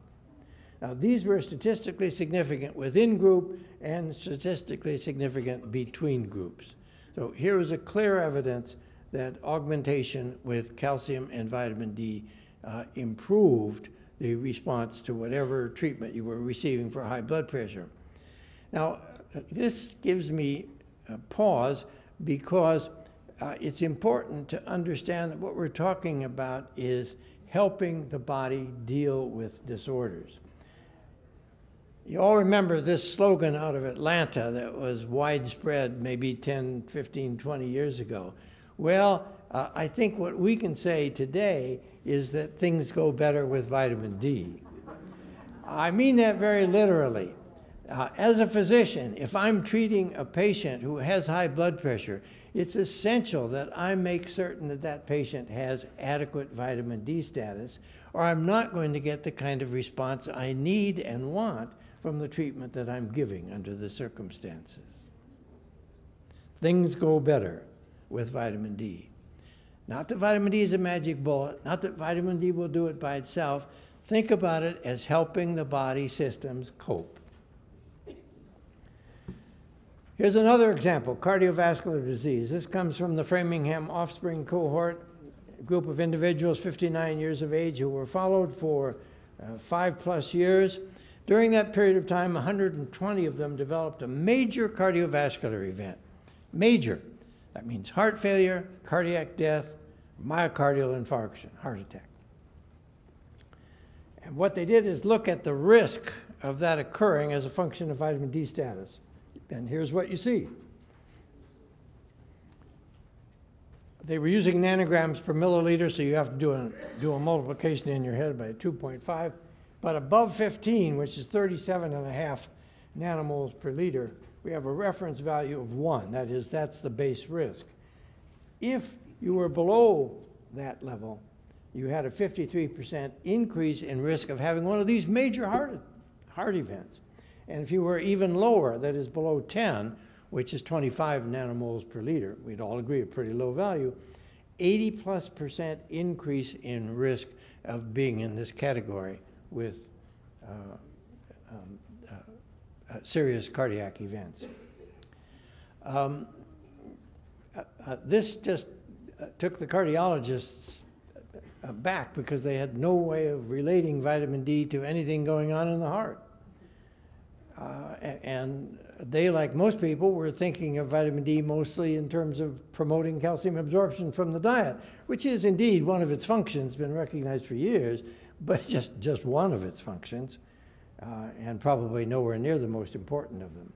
Now, these were statistically significant within group and statistically significant between groups. So here is a clear evidence that augmentation with calcium and vitamin D uh, improved the response to whatever treatment you were receiving for high blood pressure. Now, this gives me a pause because uh, it's important to understand that what we're talking about is helping the body deal with disorders. You all remember this slogan out of Atlanta that was widespread maybe ten, fifteen, twenty years ago. Well, uh, I think what we can say today is that things go better with vitamin D. I mean that very literally. Uh, as a physician, if I'm treating a patient who has high blood pressure, it's essential that I make certain that that patient has adequate vitamin D status, or I'm not going to get the kind of response I need and want from the treatment that I'm giving under the circumstances. Things go better with vitamin D. Not that vitamin D is a magic bullet, not that vitamin D will do it by itself. Think about it as helping the body systems cope. Here's another example, cardiovascular disease. This comes from the Framingham offspring cohort, a group of individuals fifty-nine years of age who were followed for uh, five plus years. During that period of time, one hundred twenty of them developed a major cardiovascular event. Major. That means heart failure, cardiac death, myocardial infarction, heart attack. And what they did is look at the risk of that occurring as a function of vitamin D status. And here's what you see. They were using nanograms per milliliter, so you have to do a, do a multiplication in your head by two point five. But above fifteen, which is thirty-seven and a half nanomoles per liter, we have a reference value of one. That is, that's the base risk. If you were below that level, you had a fifty-three percent increase in risk of having one of these major heart, heart events. And if you were even lower, that is below ten, which is twenty-five nanomoles per liter, we'd all agree a pretty low value, eighty plus percent increase in risk of being in this category with uh, um, uh, uh, serious cardiac events. Um, uh, uh, this just uh, took the cardiologists aback because they had no way of relating vitamin D to anything going on in the heart. Uh, and they, like most people, were thinking of vitamin D mostly in terms of promoting calcium absorption from the diet, which is indeed one of its functions, been recognized for years, but just, just one of its functions, uh, and probably nowhere near the most important of them.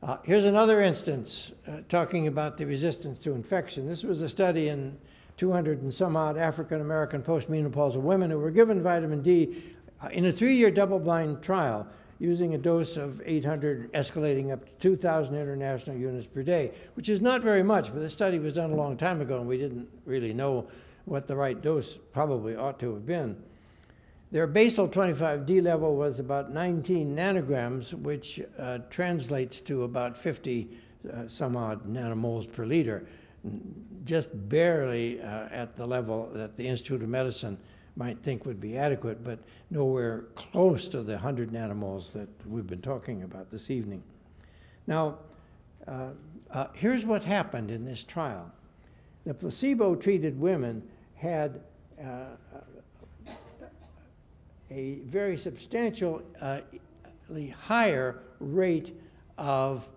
Uh, here's another instance uh, talking about the resistance to infection. This was a study in two hundred and some odd African-American postmenopausal women who were given vitamin D uh, in a three-year double-blind trial, using a dose of eight hundred, escalating up to two thousand international units per day, which is not very much, but the study was done a long time ago, and we didn't really know what the right dose probably ought to have been. Their basal twenty-five D level was about nineteen nanograms, which uh, translates to about fifty uh, some odd nanomoles per liter, just barely uh, at the level that the Institute of Medicine might think would be adequate, but nowhere close to the one hundred nanomoles that we've been talking about this evening. Now, uh, uh, here's what happened in this trial. The placebo-treated women had uh, a very substantially uh, higher rate of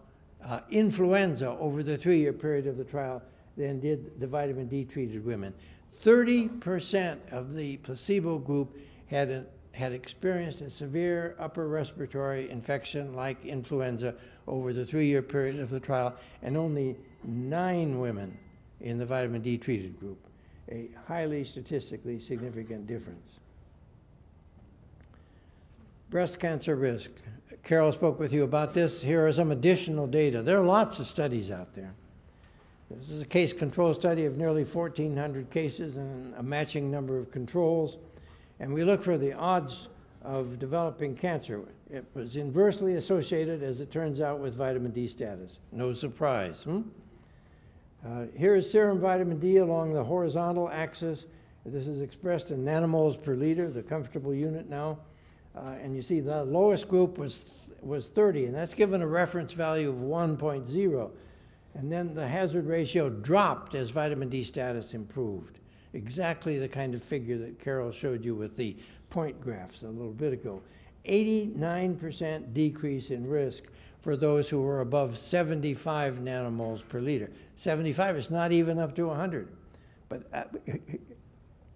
uh, influenza over the three-year period of the trial than did the vitamin D-treated women. thirty percent of the placebo group had, a, had experienced a severe upper respiratory infection like influenza over the three-year period of the trial, and only nine women in the vitamin D-treated group, a highly statistically significant difference. Breast cancer risk. Carol spoke with you about this. Here are some additional data. There are lots of studies out there. This is a case-control study of nearly fourteen hundred cases and a matching number of controls. And we look for the odds of developing cancer. It was inversely associated, as it turns out, with vitamin D status. No surprise. Hmm? Uh, here is serum vitamin D along the horizontal axis. This is expressed in nanomoles per liter, the comfortable unit now. Uh, and you see the lowest group was, was thirty, and that's given a reference value of one point zero. And then the hazard ratio dropped as vitamin D status improved. Exactly the kind of figure that Carol showed you with the point graphs a little bit ago. eighty-nine percent decrease in risk for those who were above seventy-five nanomoles per liter. seventy-five is not even up to one hundred. But, uh,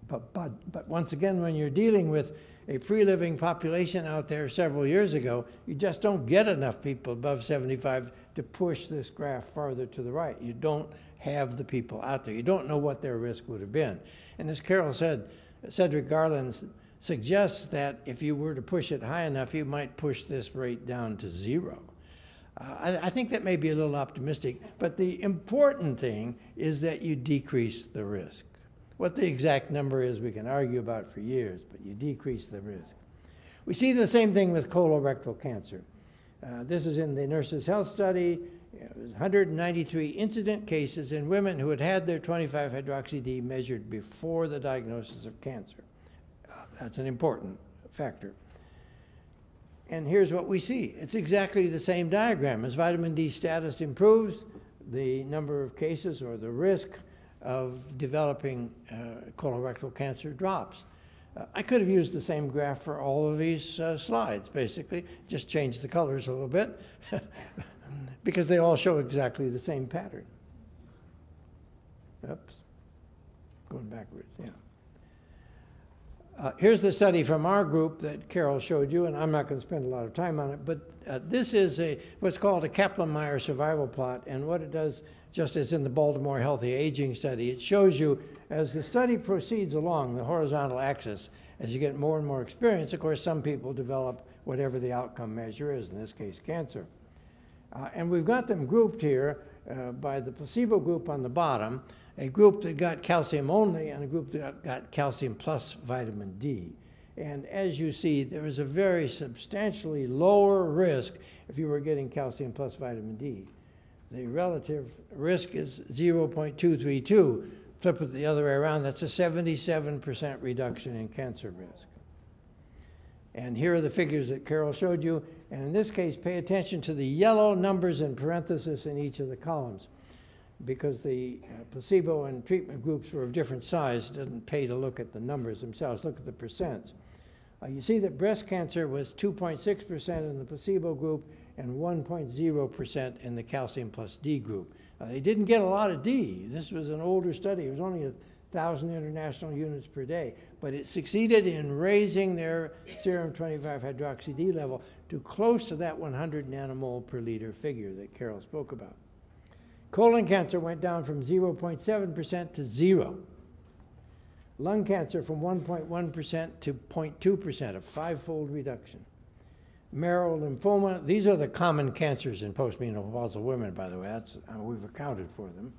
but, but, but once again, when you're dealing with a free-living population out there several years ago, you just don't get enough people above seventy-five to push this graph farther to the right. You don't have the people out there. You don't know what their risk would have been. And as Carol said, Cedric Garland suggests that if you were to push it high enough, you might push this rate down to zero. Uh, I, I think that may be a little optimistic, but the important thing is that you decrease the risk. What the exact number is, we can argue about for years, but you decrease the risk. We see the same thing with colorectal cancer. Uh, this is in the Nurses' Health Study. It was one hundred ninety-three incident cases in women who had had their twenty-five hydroxy D measured before the diagnosis of cancer. Uh, that's an important factor. And here's what we see. It's exactly the same diagram. As vitamin D status improves, the number of cases or the risk of developing uh, colorectal cancer drops. Uh, I could have used the same graph for all of these uh, slides, basically, just changed the colors a little bit, because they all show exactly the same pattern. Oops, going backwards, yeah. Uh, here's the study from our group that Carol showed you, and I'm not going to spend a lot of time on it, but uh, this is a what's called a Kaplan-Meier survival plot, and what it does, just as in the Baltimore Healthy Aging Study, it shows you as the study proceeds along the horizontal axis, as you get more and more experience, of course, some people develop whatever the outcome measure is, in this case, cancer. Uh, and we've got them grouped here uh, by the placebo group on the bottom, a group that got calcium only, and a group that got calcium plus vitamin D. And as you see, there is a very substantially lower risk if you were getting calcium plus vitamin D. The relative risk is zero point two three two. Flip it the other way around, that's a seventy-seven percent reduction in cancer risk. And here are the figures that Carol showed you. And in this case, pay attention to the yellow numbers in parentheses in each of the columns. Because the placebo and treatment groups were of different size, it doesn't pay to look at the numbers themselves. Look at the percents. Uh, you see that breast cancer was two point six percent in the placebo group and one point zero percent in the calcium plus D group. Uh, they didn't get a lot of D. This was an older study. It was only one thousand international units per day. But it succeeded in raising their serum twenty-five hydroxy D level to close to that one hundred nanomole per liter figure that Carol spoke about. Colon cancer went down from zero point seven percent to zero. Lung cancer from one point one percent to zero point two percent, a five-fold reduction. Marrow lymphoma, these are the common cancers in postmenopausal women, by the way. That's how we've accounted for them.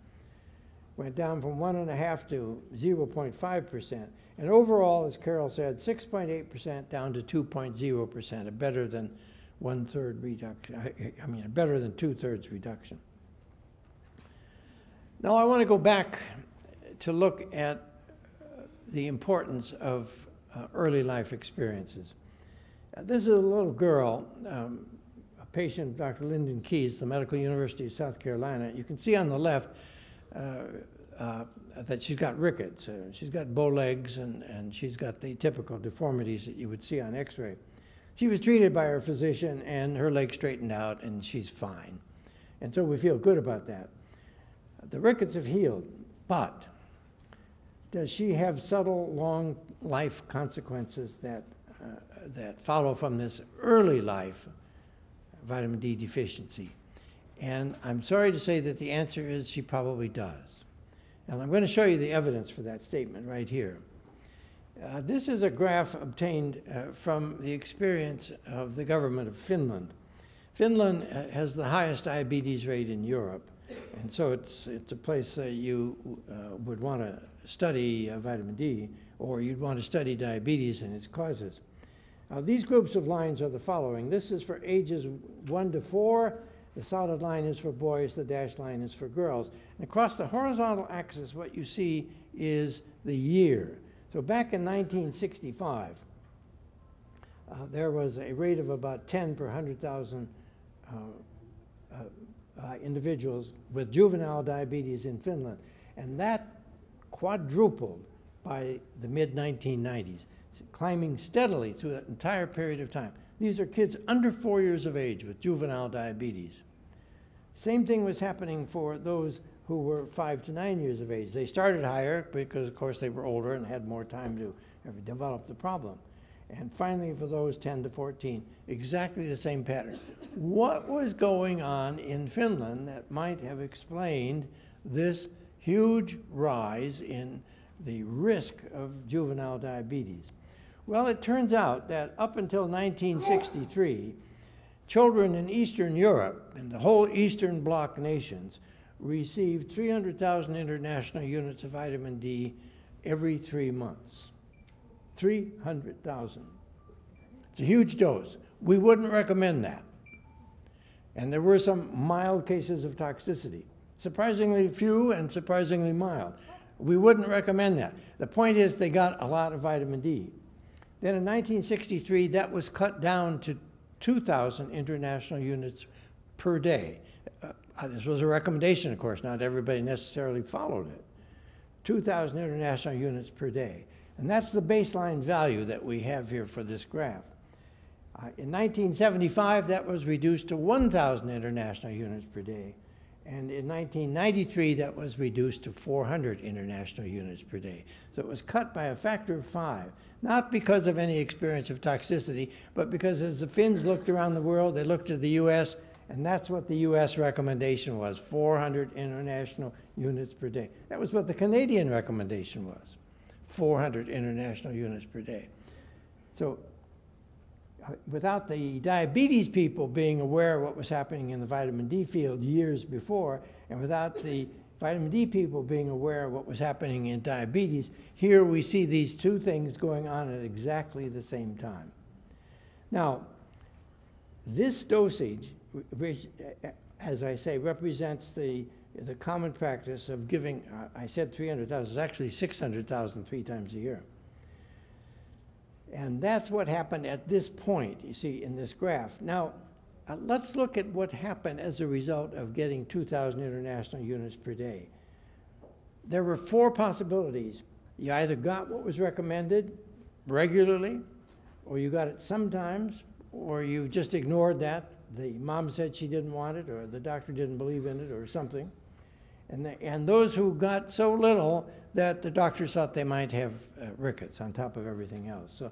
Went down from one point five percent to zero point five percent. And overall, as Carol said, six point eight percent down to two point zero percent, a better than one-third reduction, I mean, a better than two-thirds reduction. Now, I want to go back to look at the importance of uh, early life experiences. Uh, this is a little girl, um, a patient, Doctor Lyndon Keyes, the Medical University of South Carolina. You can see on the left uh, uh, that she's got rickets. Uh, she's got bow legs, and, and she's got the typical deformities that you would see on x-ray. She was treated by her physician, and her leg straightened out, and she's fine. And so we feel good about that. The rickets have healed, but does she have subtle, long life consequences that, uh, that follow from this early life vitamin D deficiency? And I'm sorry to say that the answer is she probably does. And I'm going to show you the evidence for that statement right here. Uh, this is a graph obtained uh, from the experience of the government of Finland. Finland uh, has the highest diabetes rate in Europe. And so it's, it's a place that you uh, would want to study uh, vitamin D, or you'd want to study diabetes and its causes. Now, these groups of lines are the following. This is for ages one to four. The solid line is for boys. The dashed line is for girls. And across the horizontal axis, what you see is the year. So back in nineteen sixty-five, uh, there was a rate of about ten per one hundred thousand uh, uh, uh, individuals with juvenile diabetes in Finland. And that quadrupled by the mid nineteen nineties, climbing steadily through that entire period of time. These are kids under four years of age with juvenile diabetes. Same thing was happening for those who were five to nine years of age. They started higher because, of course, they were older and had more time to develop the problem. And finally, for those ten to fourteen, exactly the same pattern. What was going on in Finland that might have explained this huge rise in the risk of juvenile diabetes? Well, it turns out that up until nineteen sixty-three, children in Eastern Europe and the whole Eastern Bloc nations received three hundred thousand international units of vitamin D every three months. three hundred thousand. It's a huge dose. We wouldn't recommend that. And there were some mild cases of toxicity. Surprisingly few and surprisingly mild. We wouldn't recommend that. The point is they got a lot of vitamin D. Then in nineteen sixty-three, that was cut down to two thousand international units per day. Uh, this was a recommendation, of course. Not everybody necessarily followed it. two thousand international units per day. And that's the baseline value that we have here for this graph. Uh, in nineteen seventy-five, that was reduced to one thousand international units per day. And in nineteen ninety-three, that was reduced to four hundred international units per day. So it was cut by a factor of five, not because of any experience of toxicity, but because as the Finns looked around the world, they looked to the U S, and that's what the U S recommendation was, four hundred international units per day. That was what the Canadian recommendation was, four hundred international units per day. So without the diabetes people being aware of what was happening in the vitamin D field years before, and without the vitamin D people being aware of what was happening in diabetes, here we see these two things going on at exactly the same time. Now, this dosage, which, as I say, represents the, the common practice of giving, I said three hundred thousand, it's actually six hundred thousand three times a year. And that's what happened at this point, you see, in this graph. Now, uh, let's look at what happened as a result of getting two thousand international units per day. There were four possibilities. You either got what was recommended regularly, or you got it sometimes, or you just ignored that. The mom said she didn't want it, or the doctor didn't believe in it, or something. And, the, and those who got so little that the doctors thought they might have uh, rickets on top of everything else. So,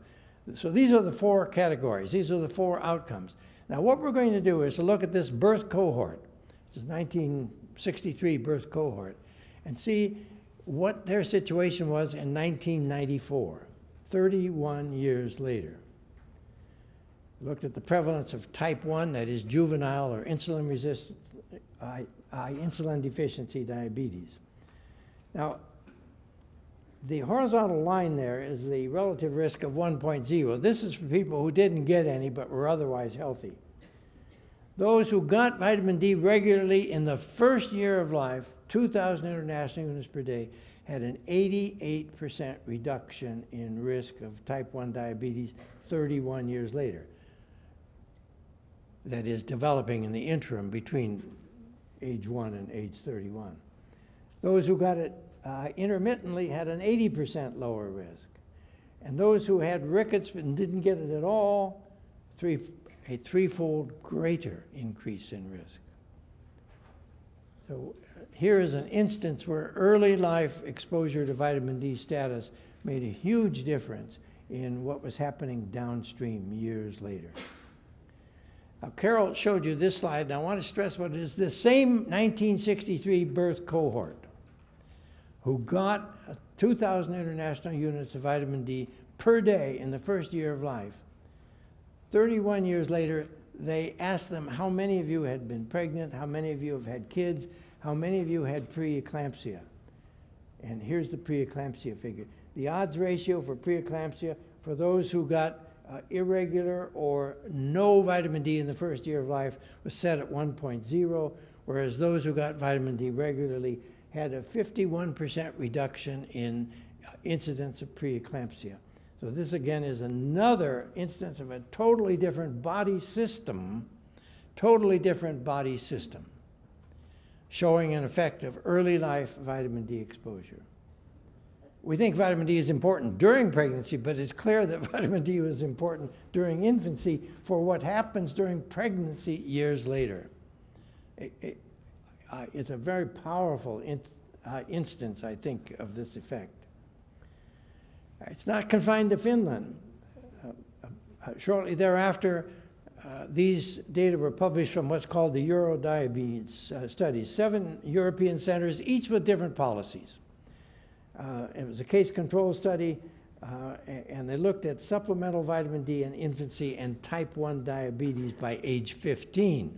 so these are the four categories. These are the four outcomes. Now, what we're going to do is to look at this birth cohort, this nineteen sixty-three birth cohort, and see what their situation was in nineteen ninety-four, thirty-one years later. Looked at the prevalence of type one, that is juvenile or insulin resistant, uh, uh, insulin deficiency diabetes. Now, the horizontal line there is the relative risk of one point zero. This is for people who didn't get any but were otherwise healthy. Those who got vitamin D regularly in the first year of life, two thousand international units per day, had an eighty-eight percent reduction in risk of type one diabetes thirty-one years later. That is developing in the interim between age one and age thirty-one. Those who got it Uh, intermittently had an eighty percent lower risk. And those who had rickets and didn't get it at all, three, a threefold greater increase in risk. So uh, here is an instance where early life exposure to vitamin D status made a huge difference in what was happening downstream years later. Now, Carol showed you this slide, and I want to stress what it is. The same nineteen sixty-three birth cohort who got two thousand international units of vitamin D per day in the first year of life, thirty-one years later, they asked them, how many of you had been pregnant? How many of you have had kids? How many of you had preeclampsia? And here's the preeclampsia figure. The odds ratio for preeclampsia for those who got uh, irregular or no vitamin D in the first year of life was set at one point zero, whereas those who got vitamin D regularly had a fifty-one percent reduction in incidence of preeclampsia. So this, again, is another instance of a totally different body system, totally different body system. showing an effect of early life vitamin D exposure. We think vitamin D is important during pregnancy, but it's clear that vitamin D was important during infancy for what happens during pregnancy years later. It, it, uh, it's a very powerful in, uh, instance, I think, of this effect. It's not confined to Finland. Uh, uh, shortly thereafter, uh, these data were published from what's called the Eurodiabetes uh, study, seven European centers, each with different policies. Uh, it was a case control study, uh, and they looked at supplemental vitamin D in infancy and type one diabetes by age fifteen.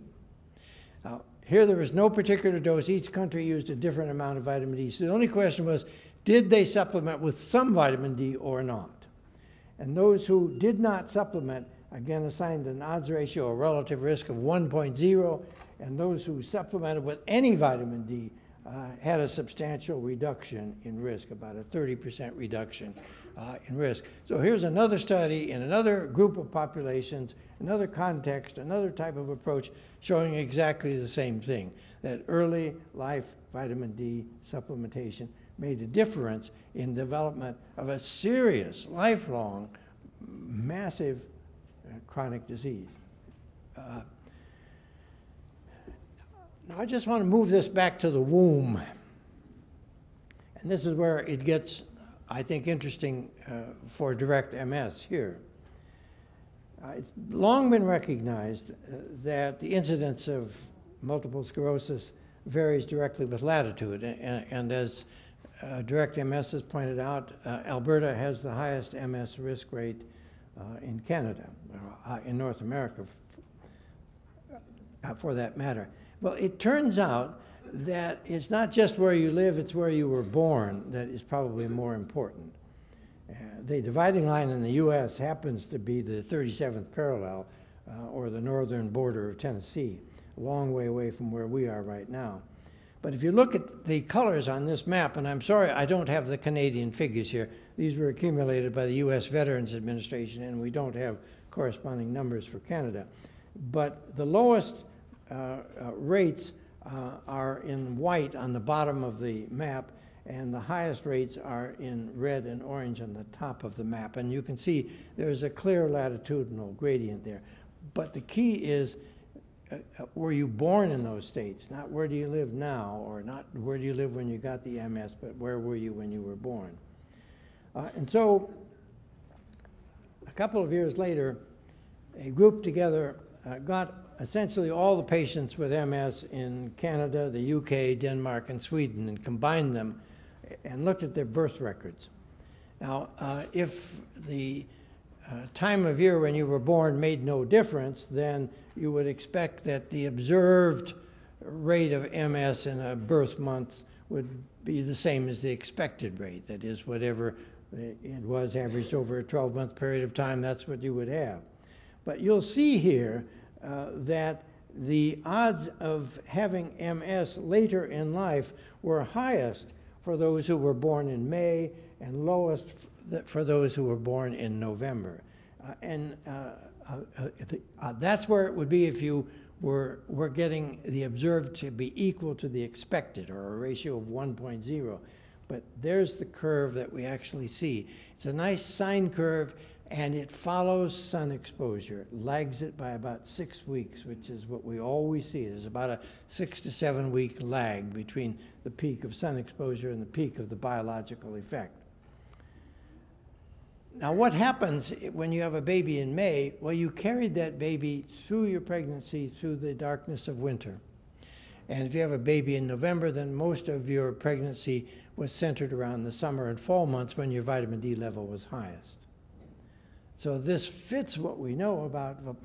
Uh, here there was no particular dose. Each country used a different amount of vitamin D. So the only question was, did they supplement with some vitamin D or not? And those who did not supplement, again, assigned an odds ratio, a relative risk of one point zero, and those who supplemented with any vitamin D Uh, had a substantial reduction in risk, about a thirty percent reduction uh, in risk. So here's another study in another group of populations, another context, another type of approach showing exactly the same thing, that early life vitamin D supplementation made a difference in development of a serious, lifelong, massive uh, chronic disease. Uh, Now, I just want to move this back to the womb. And this is where it gets, I think, interesting uh, for direct M S here. Uh, it's long been recognized uh, that the incidence of multiple sclerosis varies directly with latitude. And, and as uh, direct M S has pointed out, uh, Alberta has the highest M S risk rate uh, in Canada, or in North America, uh, for that matter. Well, it turns out that it's not just where you live, it's where you were born that is probably more important. Uh, the dividing line in the U S happens to be the thirty-seventh parallel, uh, or the northern border of Tennessee, a long way away from where we are right now. But if you look at the colors on this map, and I'm sorry I don't have the Canadian figures here. These were accumulated by the U S Veterans Administration, and we don't have corresponding numbers for Canada. But the lowest Uh, uh, rates uh, are in white on the bottom of the map, and the highest rates are in red and orange on the top of the map. And you can see there's a clear latitudinal gradient there. But the key is, uh, uh, were you born in those states? Not where do you live now, or not where do you live when you got the M S, but where were you when you were born? Uh, and so a couple of years later, a group together uh, got essentially all the patients with M S in Canada, the U K, Denmark, and Sweden, and combined them and looked at their birth records. Now, uh, if the uh, time of year when you were born made no difference, then you would expect that the observed rate of M S in a birth month would be the same as the expected rate. That is, whatever it was averaged over a twelve-month period of time, that's what you would have. But you'll see here Uh, that the odds of having M S later in life were highest for those who were born in May and lowest th for those who were born in November. Uh, and uh, uh, uh, the, uh, that's where it would be if you were, were getting the observed to be equal to the expected, or a ratio of one point zero. But there's the curve that we actually see. It's a nice sine curve, and it follows sun exposure, lags it by about six weeks, which is what we always see. There's about a six to seven week lag between the peak of sun exposure and the peak of the biological effect. Now, what happens when you have a baby in May? Well, you carried that baby through your pregnancy, through the darkness of winter. And if you have a baby in November, then most of your pregnancy was centered around the summer and fall months when your vitamin D level was highest. So this fits what we know about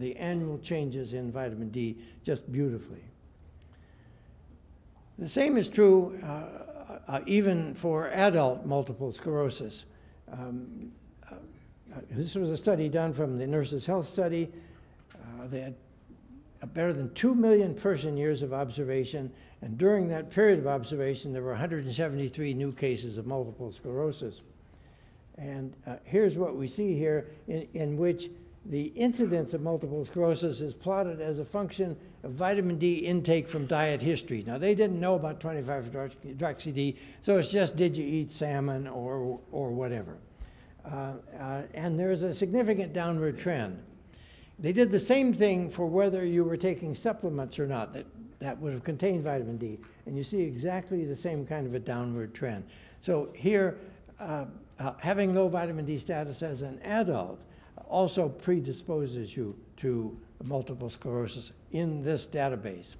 the annual changes in vitamin D just beautifully. The same is true uh, uh, even for adult multiple sclerosis. Um, uh, this was a study done from the Nurses' Health Study. Uh, they had better than two million person years of observation, and during that period of observation, there were one hundred seventy-three new cases of multiple sclerosis. And uh, here's what we see here, in, in which the incidence of multiple sclerosis is plotted as a function of vitamin D intake from diet history. Now, they didn't know about twenty-five hydroxy D, so it's just did you eat salmon or, or whatever. Uh, uh, and there's a significant downward trend. They did the same thing for whether you were taking supplements or not that, that would have contained vitamin D. And you see exactly the same kind of a downward trend. So here, uh, uh, having low vitamin D status as an adult also predisposes you to multiple sclerosis in this database.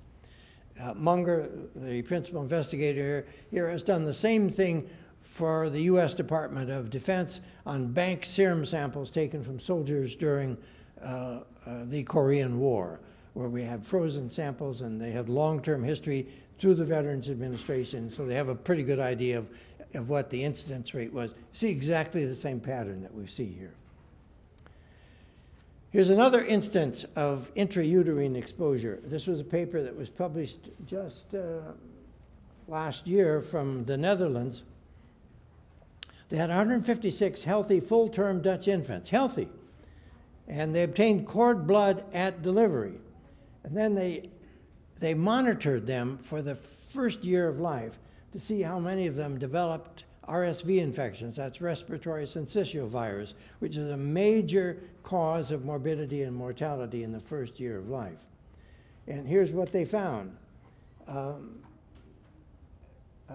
Uh, Munger, the principal investigator here, here, has done the same thing for the U S Department of Defense on bank serum samples taken from soldiers during uh, uh, the Korean War, where we have frozen samples and they have long-term history through the Veterans Administration, so they have a pretty good idea of, of what the incidence rate was. See exactly the same pattern that we see here. Here's another instance of intrauterine exposure. This was a paper that was published just uh, last year from the Netherlands. They had one hundred fifty-six healthy full-term Dutch infants, healthy. And they obtained cord blood at delivery. And then they, they monitored them for the first year of life to see how many of them developed R S V infections, that's respiratory syncytial virus, which is a major cause of morbidity and mortality in the first year of life. And here's what they found. Um, uh,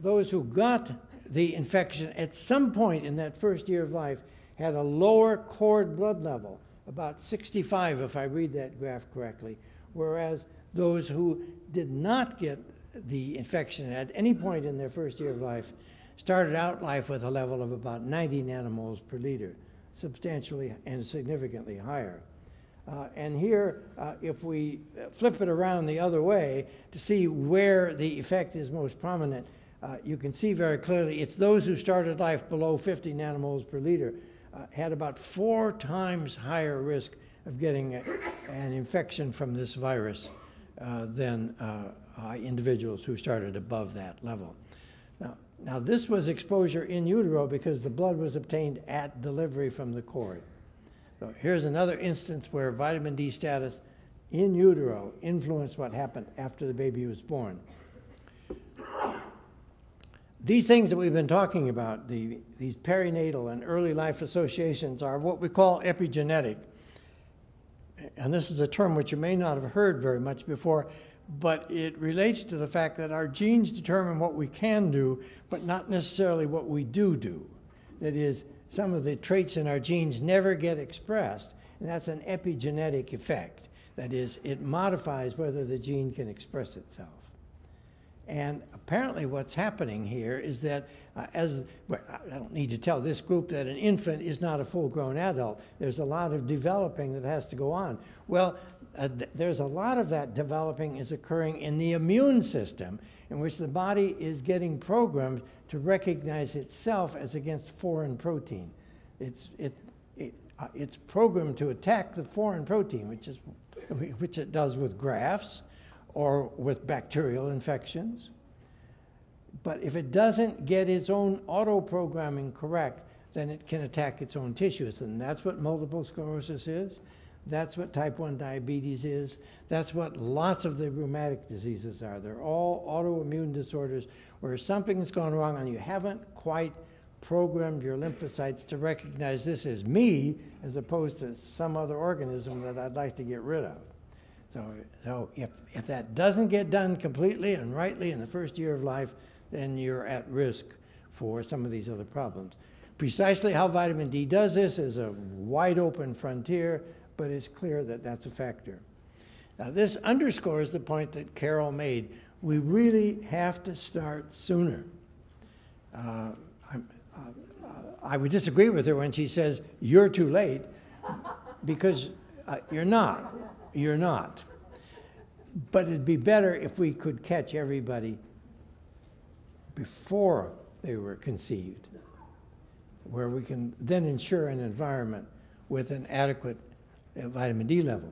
those who got the infection at some point in that first year of life had a lower cord blood level, about sixty-five if I read that graph correctly, whereas those who did not get the infection at any point in their first year of life started out life with a level of about ninety nanomoles per liter, substantially and significantly higher. Uh, and here, uh, if we flip it around the other way to see where the effect is most prominent, uh, you can see very clearly it's those who started life below fifty nanomoles per liter uh, had about four times higher risk of getting a, an infection from this virus uh, than uh, Uh, individuals who started above that level. Now, now, this was exposure in utero because the blood was obtained at delivery from the cord. So here's another instance where vitamin D status in utero influenced what happened after the baby was born. These things that we've been talking about, the, these perinatal and early life associations, are what we call epigenetic. And this is a term which you may not have heard very much before, but it relates to the fact that our genes determine what we can do, but not necessarily what we do do. That is, some of the traits in our genes never get expressed, and that's an epigenetic effect. That is, it modifies whether the gene can express itself. And apparently what's happening here is that, uh, as well, I don't need to tell this group that an infant is not a full-grown adult. There's a lot of developing that has to go on. Well, uh, th there's a lot of that developing is occurring in the immune system, in which the body is getting programmed to recognize itself as against foreign protein. It's, it, it, uh, it's programmed to attack the foreign protein, which, is, which it does with grafts, or with bacterial infections. But if it doesn't get its own auto-programming correct, then it can attack its own tissues. And that's what multiple sclerosis is. That's what type one diabetes is. That's what lots of the rheumatic diseases are. They're all autoimmune disorders where something's gone wrong and you haven't quite programmed your lymphocytes to recognize this as me as opposed to some other organism that I'd like to get rid of. So, so if, if that doesn't get done completely and rightly in the first year of life, then you're at risk for some of these other problems. Precisely how vitamin D does this is a wide open frontier, but it's clear that that's a factor. Now, this underscores the point that Carol made. We really have to start sooner. Uh, I'm, uh, I would disagree with her when she says, you're too late, because uh, you're not. You're not. But it'd be better if we could catch everybody before they were conceived, where we can then ensure an environment with an adequate vitamin D level.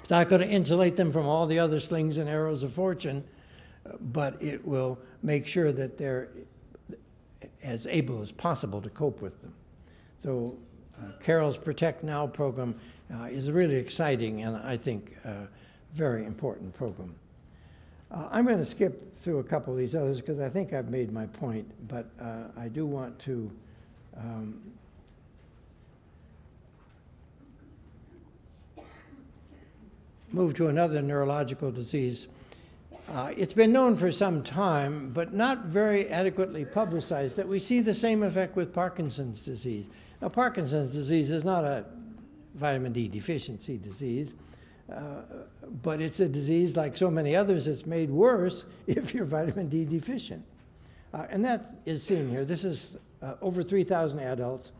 It's not going to insulate them from all the other slings and arrows of fortune, but it will make sure that they're as able as possible to cope with them. So uh, Carol's Protect Now program uh, is a really exciting and I think uh, very important program. Uh, I'm going to skip through a couple of these others because I think I've made my point, but uh, I do want to um, move to another neurological disease. Uh, it's been known for some time, but not very adequately publicized, that we see the same effect with Parkinson's disease. Now, Parkinson's disease is not a vitamin D deficiency disease, uh, but it's a disease like so many others that's made worse if you're vitamin D deficient. Uh, and that is seen here. This is uh, over three thousand adults,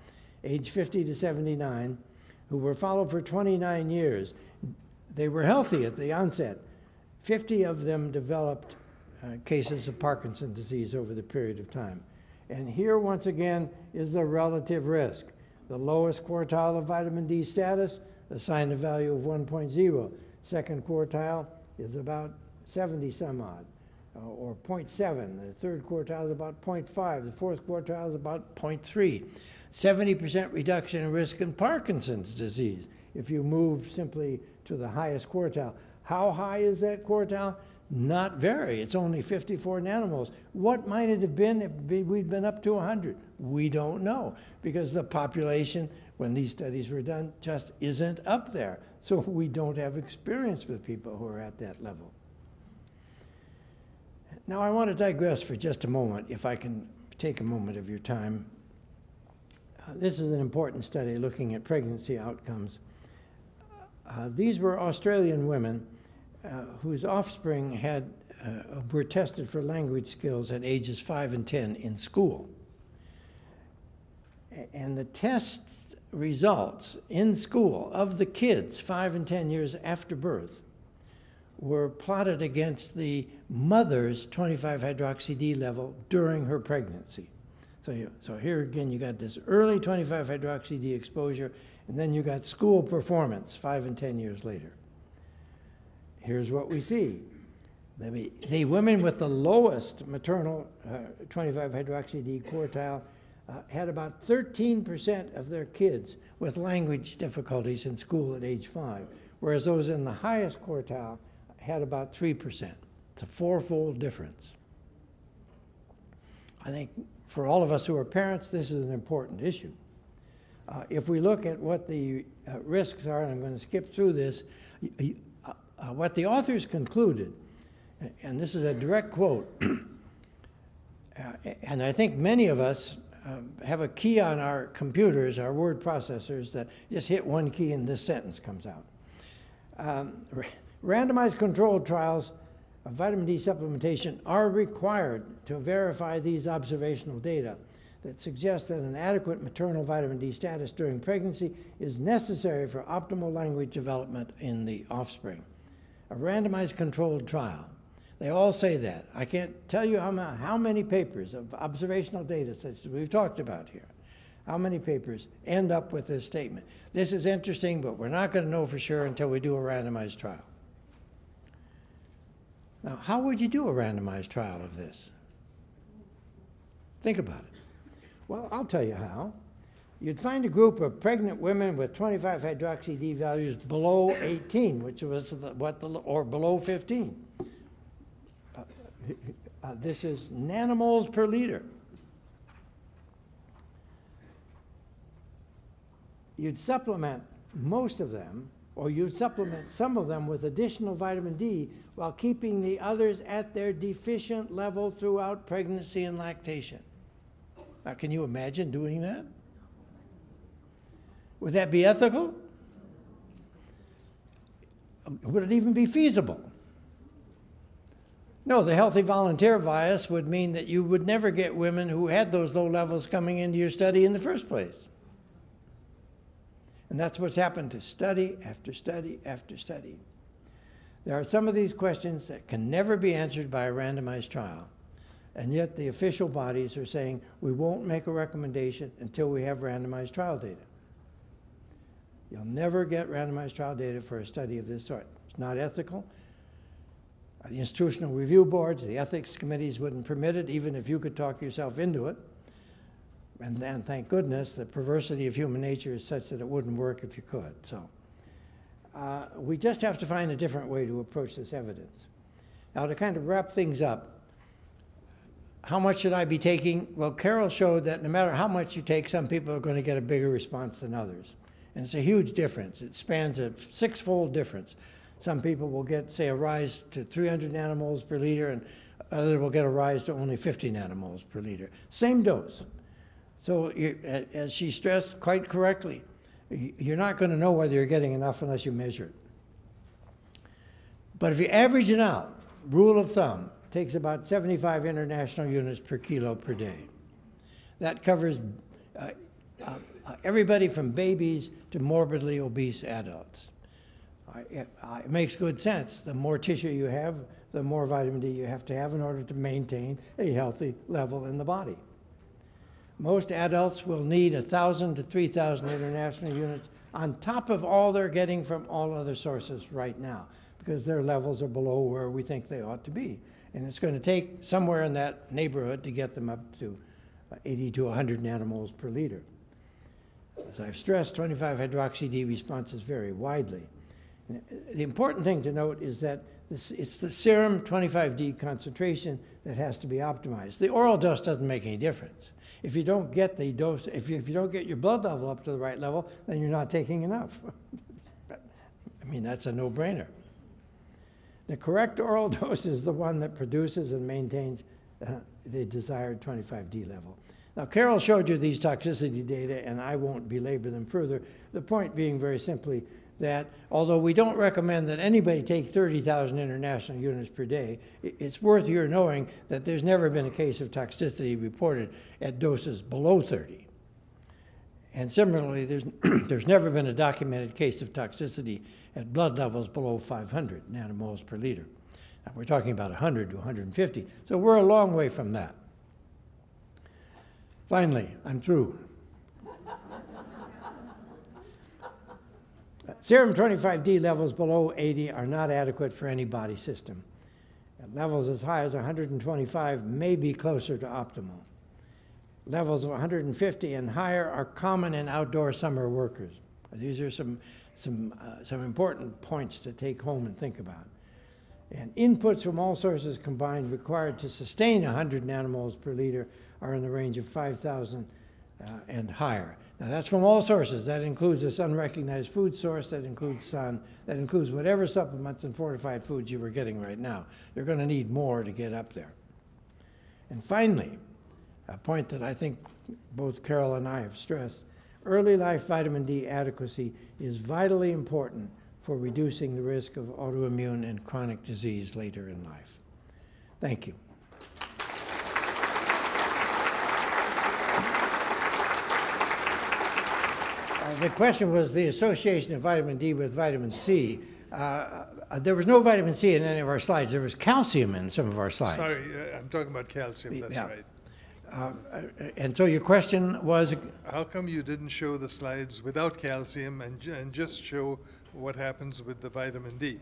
age fifty to seventy-nine, who were followed for twenty-nine years. They were healthy at the onset. fifty of them developed uh, cases of Parkinson's disease over the period of time. And here, once again, is the relative risk. The lowest quartile of vitamin D status assigned a value of one point zero. Second quartile is about seventy some odd, uh, or zero point seven. The third quartile is about zero point five. The fourth quartile is about zero point three. seventy percent reduction in risk in Parkinson's disease if you move simply to the highest quartile. How high is that quartile? Not very. It's only fifty-four nanomoles. What might it have been if we'd been up to one hundred? We don't know, because the population, when these studies were done, just isn't up there. So we don't have experience with people who are at that level. Now, I want to digress for just a moment, if I can take a moment of your time. Uh, this is an important study looking at pregnancy outcomes. Uh, these were Australian women Uh, whose offspring had, uh, were tested for language skills at ages five and ten in school. And the test results in school of the kids five and ten years after birth were plotted against the mother's twenty-five hydroxy D level during her pregnancy. So, you, so here again, you got this early twenty-five hydroxy D exposure, and then you got school performance five and ten years later. Here's what we see. The, the women with the lowest maternal uh, twenty-five hydroxy D quartile uh, had about thirteen percent of their kids with language difficulties in school at age five, whereas those in the highest quartile had about three percent. It's a fourfold difference. I think for all of us who are parents, this is an important issue. Uh, if we look at what the uh, risks are, and I'm going to skip through this, you, Uh, what the authors concluded, and this is a direct quote, uh, and I think many of us uh, have a key on our computers, our word processors, that just hit one key and this sentence comes out. Um, randomized controlled trials of vitamin D supplementation are required to verify these observational data that suggests that an adequate maternal vitamin D status during pregnancy is necessary for optimal language development in the offspring. A randomized controlled trial. They all say that. I can't tell you how, ma how many papers of observational data sets we've talked about here, how many papers end up with this statement. This is interesting, but we're not going to know for sure until we do a randomized trial. Now, how would you do a randomized trial of this? Think about it. Well, I'll tell you how. You'd find a group of pregnant women with twenty-five hydroxy D values below eighteen, which was the, what the, or below fifteen. Uh, uh, this is nanomoles per liter. You'd supplement most of them, or you'd supplement some of them with additional vitamin D while keeping the others at their deficient level throughout pregnancy and lactation. Now, can you imagine doing that? Would that be ethical? Would it even be feasible? No, the healthy volunteer bias would mean that you would never get women who had those low levels coming into your study in the first place. And that's what's happened to study after study after study. There are some of these questions that can never be answered by a randomized trial. And yet the official bodies are saying, we won't make a recommendation until we have randomized trial data. You'll never get randomized trial data for a study of this sort. It's not ethical. The institutional review boards, the ethics committees wouldn't permit it, even if you could talk yourself into it. And then, thank goodness, the perversity of human nature is such that it wouldn't work if you could. So uh, we just have to find a different way to approach this evidence. Now, to kind of wrap things up, how much should I be taking? Well, Carol showed that no matter how much you take, some people are going to get a bigger response than others. And it's a huge difference. It spans a six-fold difference. Some people will get, say, a rise to three hundred nanomoles per liter, and others will get a rise to only fifty nanomoles per liter. Same dose. So you, as she stressed quite correctly, you're not going to know whether you're getting enough unless you measure it. But if you average it out, rule of thumb, takes about seventy-five international units per kilo per day. That covers uh, uh, everybody from babies to morbidly obese adults. Uh, it, uh, it makes good sense. The more tissue you have, the more vitamin D you have to have in order to maintain a healthy level in the body. Most adults will need one thousand to three thousand international units on top of all they're getting from all other sources right now, because their levels are below where we think they ought to be. And it's going to take somewhere in that neighborhood to get them up to eighty to one hundred nanomoles per liter. As I've stressed, twenty-five hydroxy D responses vary widely. And the important thing to note is that this, it's the serum twenty-five D concentration that has to be optimized. The oral dose doesn't make any difference. If you don't get the dose, if you, if you don't get your blood level up to the right level, then you're not taking enough. I mean, that's a no-brainer. The correct oral dose is the one that produces and maintains uh, the desired twenty-five D level. Now, Carol showed you these toxicity data, and I won't belabor them further. The point being very simply that although we don't recommend that anybody take thirty thousand international units per day, it's worth your knowing that there's never been a case of toxicity reported at doses below thirty. And similarly, there's, there's never been a documented case of toxicity at blood levels below five hundred nanomoles per liter. Now, we're talking about one hundred to one hundred fifty, so we're a long way from that. Finally, I'm through. Serum twenty-five D levels below eighty are not adequate for any body system. At levels as high as one hundred twenty-five may be closer to optimal. Levels of one hundred fifty and higher are common in outdoor summer workers. These are some, some, uh, some important points to take home and think about. And inputs from all sources combined required to sustain one hundred nanomoles per liter are in the range of five thousand uh, and higher. Now, that's from all sources. That includes this unrecognized food source. That includes sun. That includes whatever supplements and fortified foods you were getting right now. You're going to need more to get up there. And finally, a point that I think both Carol and I have stressed, early life vitamin D adequacy is vitally important for reducing the risk of autoimmune and chronic disease later in life. Thank you. Uh, the question was the association of vitamin D with vitamin C. Uh, there was no vitamin C in any of our slides. There was calcium in some of our slides. Sorry, uh, I'm talking about calcium, that's yeah. right. Uh, and so your question was? How come you didn't show the slides without calcium and, and just show what happens with the vitamin D?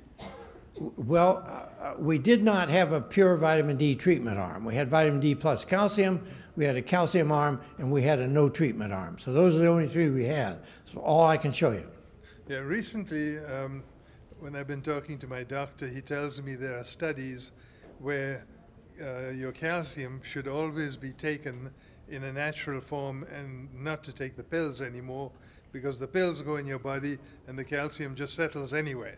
Well, uh, we did not have a pure vitamin D treatment arm. We had vitamin D plus calcium, we had a calcium arm, and we had a no treatment arm. So those are the only three we had. So all I can show you. Yeah, recently, um, when I've been talking to my doctor, he tells me there are studies where Uh, your calcium should always be taken in a natural form and not to take the pills anymore, because the pills go in your body and the calcium just settles anyway.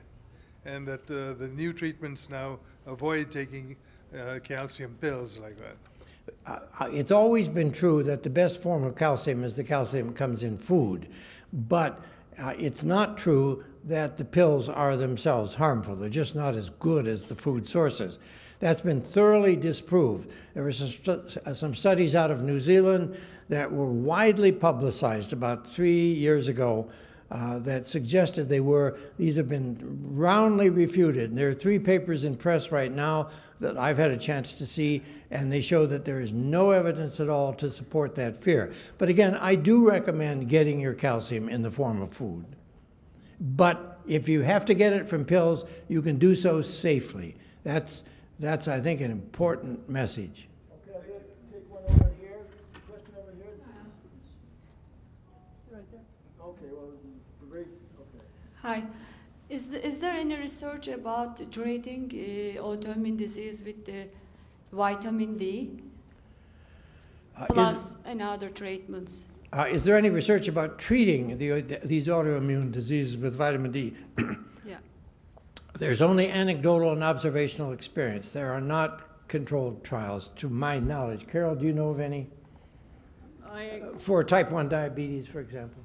And that uh, the new treatments now avoid taking uh, calcium pills like that. Uh, it's always been true that the best form of calcium is the calcium that comes in food. But uh, it's not true that the pills are themselves harmful. They're just not as good as the food sources. That's been thoroughly disproved. There were some, stu some studies out of New Zealand that were widely publicized about three years ago uh, that suggested they were. These have been roundly refuted. And there are three papers in press right now that I've had a chance to see, and they show that there is no evidence at all to support that fear. But again, I do recommend getting your calcium in the form of food. But if you have to get it from pills, you can do so safely. That's, that's I think, an important message. Okay, I'll take one over here. Question over here. Okay, well, great. Okay. Hi. Is, the, is there any research about treating uh, autoimmune disease with the vitamin D uh, plus is, and other treatments? Uh, is there any research about treating the, the, these autoimmune diseases with vitamin D? Yeah. There's only anecdotal and observational experience. There are not controlled trials, to my knowledge. Carol, do you know of any? I, uh, for type one diabetes, for example?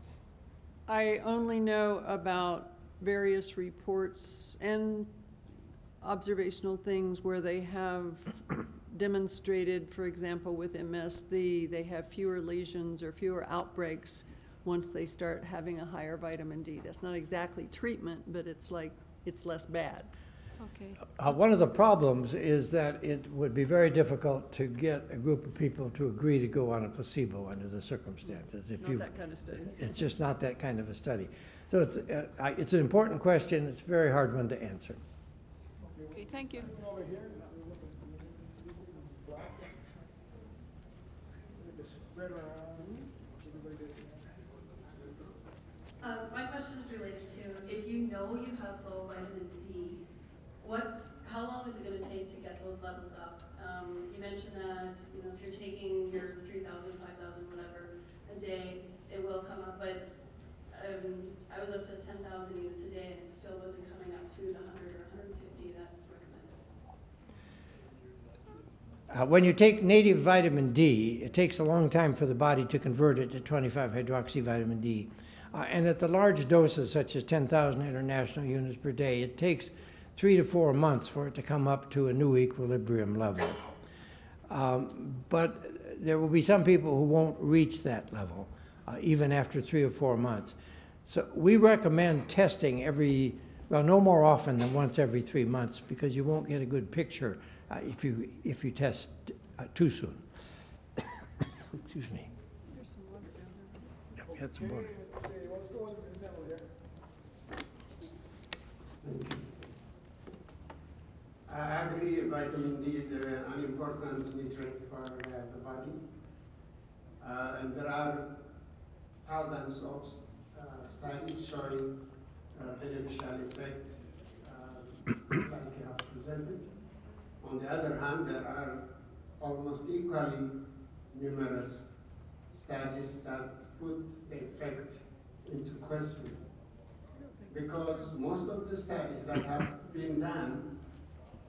I only know about various reports and observational things where they have demonstrated, for example, with M S D, they have fewer lesions or fewer outbreaks once they start having a higher vitamin D. That's not exactly treatment, but it's like it's less bad. Okay. Uh, one of the problems is that it would be very difficult to get a group of people to agree to go on a placebo under the circumstances. If not you, that kind of study. It's just not that kind of a study. So it's, uh, I, it's an important question. It's a very hard one to answer. Okay, thank you. Um, my question is related to, if you know you have low vitamin D, what, how long is it going to take to get those levels up? Um, you mentioned that, you know, if you're taking your three thousand, five thousand, whatever a day, it will come up. But um, I was up to ten thousand units a day, and it still wasn't coming up to the one hundred or one hundred fifty that's recommended. Uh, when you take native vitamin D, it takes a long time for the body to convert it to twenty-five hydroxy vitamin D. Uh, and at the large doses, such as ten thousand international units per day, it takes three to four months for it to come up to a new equilibrium level. Um, but there will be some people who won't reach that level, uh, even after three or four months. So we recommend testing every, well, no more often than once every three months, because you won't get a good picture uh, if you, if you test uh, too soon. Excuse me. There's some water down there. That's some water. I agree vitamin D is uh, an important nutrient for uh, the body. Uh, and there are thousands of uh, studies showing uh, beneficial effect uh, like you have presented. On the other hand, there are almost equally numerous studies that put the effect into question. Because most of the studies that have been done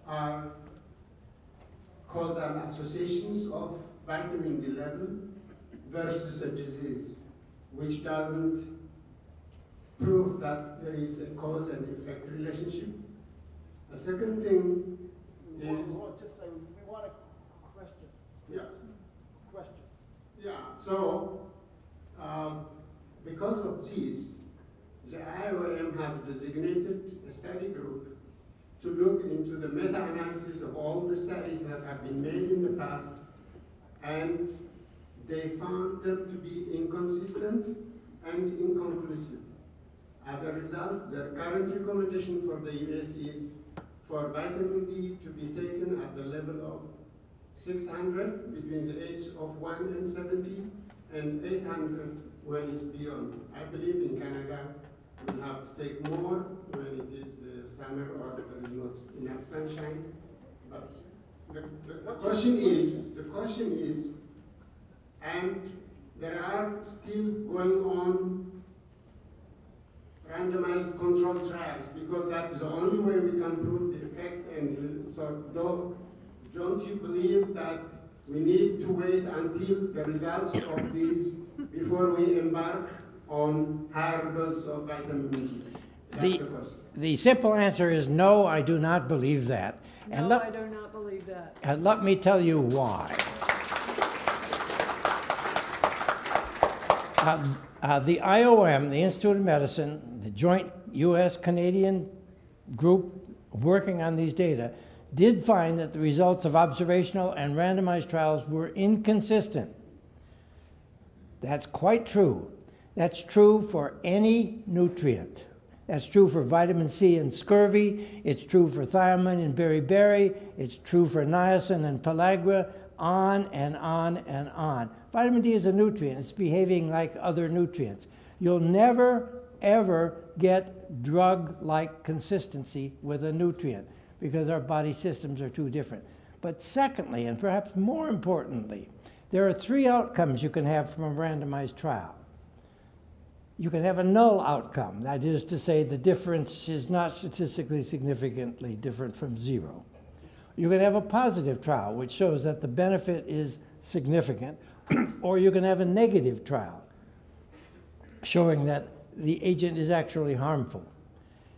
are causal associations of vitamin D level versus a disease, which doesn't prove that there is a cause and effect relationship. The second thing we is... Want, just a, we want a question. Yeah. Question. Yeah, so um, because of this, the I O M has designated a study group to look into the meta-analysis of all the studies that have been made in the past, and they found them to be inconsistent and inconclusive. As a result, their current recommendation for the U S is for vitamin D to be taken at the level of six hundred between the age of one and seventy, and eight hundred when it's beyond. I believe in Canada we have to take more when it is summer or there is not enough sunshine. But the, the question is, the question is, and there are still going on randomized controlled trials, because that is the only way we can prove the effect. And so don't, don't you believe that we need to wait until the results of these before we embark on higher doses of vitamin D? That's the, the question. The simple answer is no, I do not believe that. No, and let, I do not believe that. And let me tell you why. Uh, uh, the I O M, the Institute of Medicine, the joint U S Canadian group working on these data, did find that the results of observational and randomized trials were inconsistent. That's quite true. That's true for any nutrient. That's true for vitamin C and scurvy. It's true for thiamine and beriberi. It's true for niacin and pellagra. on and on and on. Vitamin D is a nutrient. It's behaving like other nutrients. You'll never, ever get drug-like consistency with a nutrient because our body systems are too different. But secondly, and perhaps more importantly, there are three outcomes you can have from a randomized trial. You can have a null outcome. That is to say, the difference is not statistically significantly different from zero. You can have a positive trial, which shows that the benefit is significant, or you can have a negative trial, showing that the agent is actually harmful.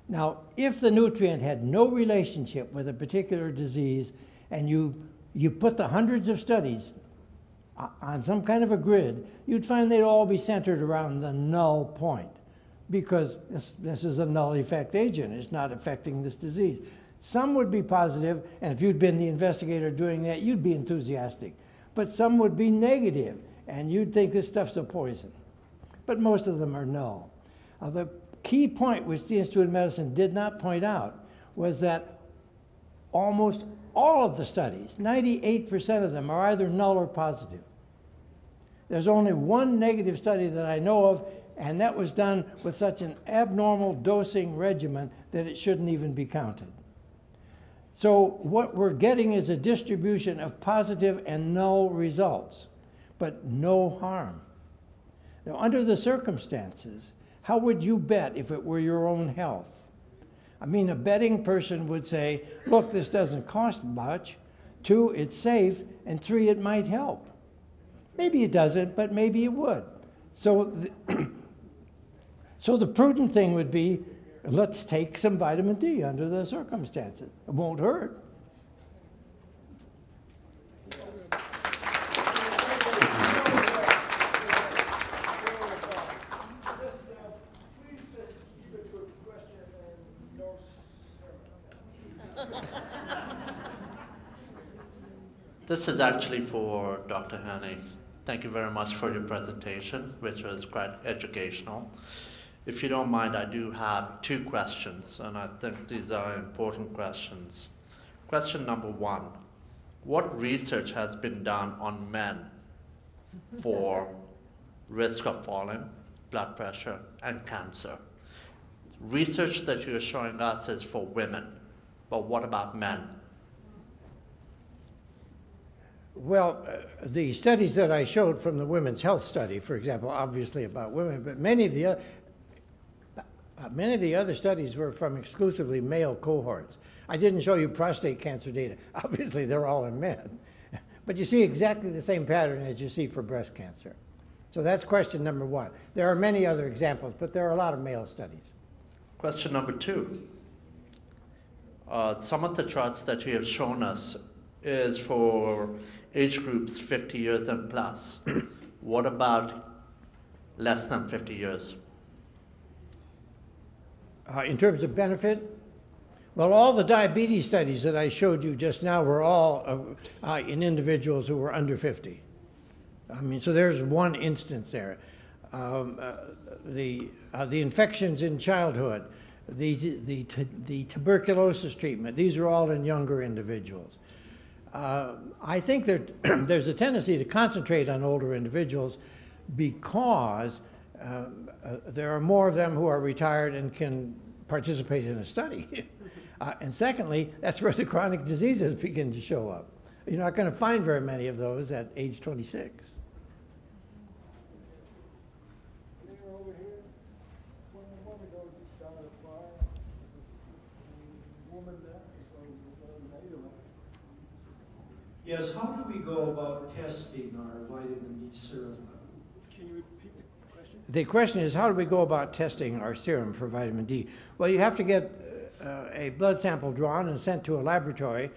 Now, if the nutrient had no relationship with a particular disease, and you, you put the hundreds of studies on some kind of a grid, you'd find they'd all be centered around the null point, because this, this is a null effect agent. It's not affecting this disease. Some would be positive, and if you'd been the investigator doing that, you'd be enthusiastic. But some would be negative, and you'd think this stuff's a poison. But most of them are null. Now, the key point which the Institute of Medicine did not point out was that almost all of the studies, ninety-eight percent of them, are either null or positive. There's only one negative study that I know of, and that was done with such an abnormal dosing regimen that it shouldn't even be counted. So what we're getting is a distribution of positive and null results, but no harm. Now, under the circumstances, how would you bet if it were your own health? I mean, a betting person would say, look, this doesn't cost much. Two, it's safe. And three, it might help. Maybe it doesn't, but maybe it would. So the, so the prudent thing would be, let's take some vitamin D under the circumstances. It won't hurt. This is actually for Doctor Heaney. Thank you very much for your presentation, which was quite educational. If you don't mind, I do have two questions, and I think these are important questions. Question number one, what research has been done on men for risk of falling, blood pressure, and cancer? Research that you're showing us is for women, but what about men? Well, uh, the studies that I showed from the Women's Health Study, for example, obviously about women, but many of the other Uh, many of the other studies were from exclusively male cohorts. I didn't show you prostate cancer data. Obviously, they're all in men. But you see exactly the same pattern as you see for breast cancer. So that's question number one. There are many other examples, but there are a lot of male studies. Question number two. Uh, some of the charts that you have shown us is for age groups fifty years and plus. What about less than fifty years? Uh, in terms of benefit? Well, all the diabetes studies that I showed you just now were all uh, uh, in individuals who were under fifty. I mean, so there's one instance there. Um, uh, the, uh, the infections in childhood, the, the, the, the tuberculosis treatment, these are all in younger individuals. Uh, I think there, there's a tendency to concentrate on older individuals because Uh, uh, there are more of them who are retired and can participate in a study. uh, and secondly, that's where the chronic diseases begin to show up. You're not going to find very many of those at age twenty-six. Yes, how do we go about testing our vitamin D serum? Can you repeat the The question is, how do we go about testing our serum for vitamin D? Well, you have to get uh, a blood sample drawn and sent to a laboratory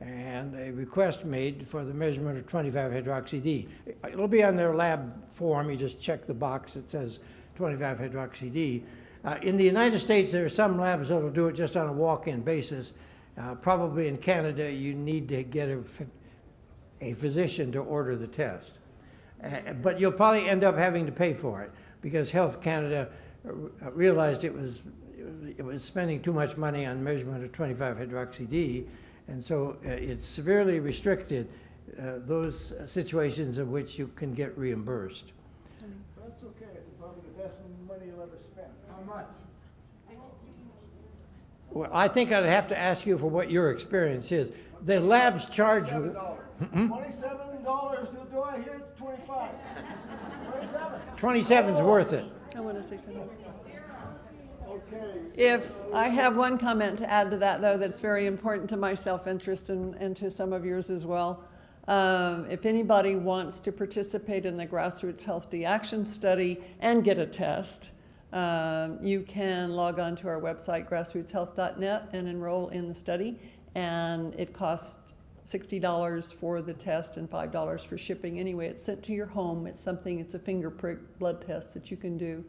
and a request made for the measurement of twenty-five hydroxy D. It'll be on their lab form. You just check the box that says twenty-five hydroxy D. Uh, in the United States, there are some labs that will do it just on a walk-in basis. Uh, probably in Canada, you need to get a, a physician to order the test. Uh, but you'll probably end up having to pay for it, because Health Canada realized it was, it was spending too much money on measurement of twenty-five hydroxy D, and so it's severely restricted uh, those situations in which you can get reimbursed. That's okay. It's probably the best money you'll ever spend. How much? Well, I think I'd have to ask you for what your experience is. The labs charge you. twenty-seven dollars. Do I hear twenty-five? twenty-seven. twenty-seven's worth it. I want to say something. If I have one comment to add to that, though, that's very important to my self-interest and, and to some of yours as well. Um, if anybody wants to participate in the Grassroots Healthy Action Study and get a test, um, you can log on to our website, grassroots health dot net, and enroll in the study. And it costs sixty dollars for the test and five dollars for shipping. Anyway, it's sent to your home. It's something, it's a finger prick blood test that you can do.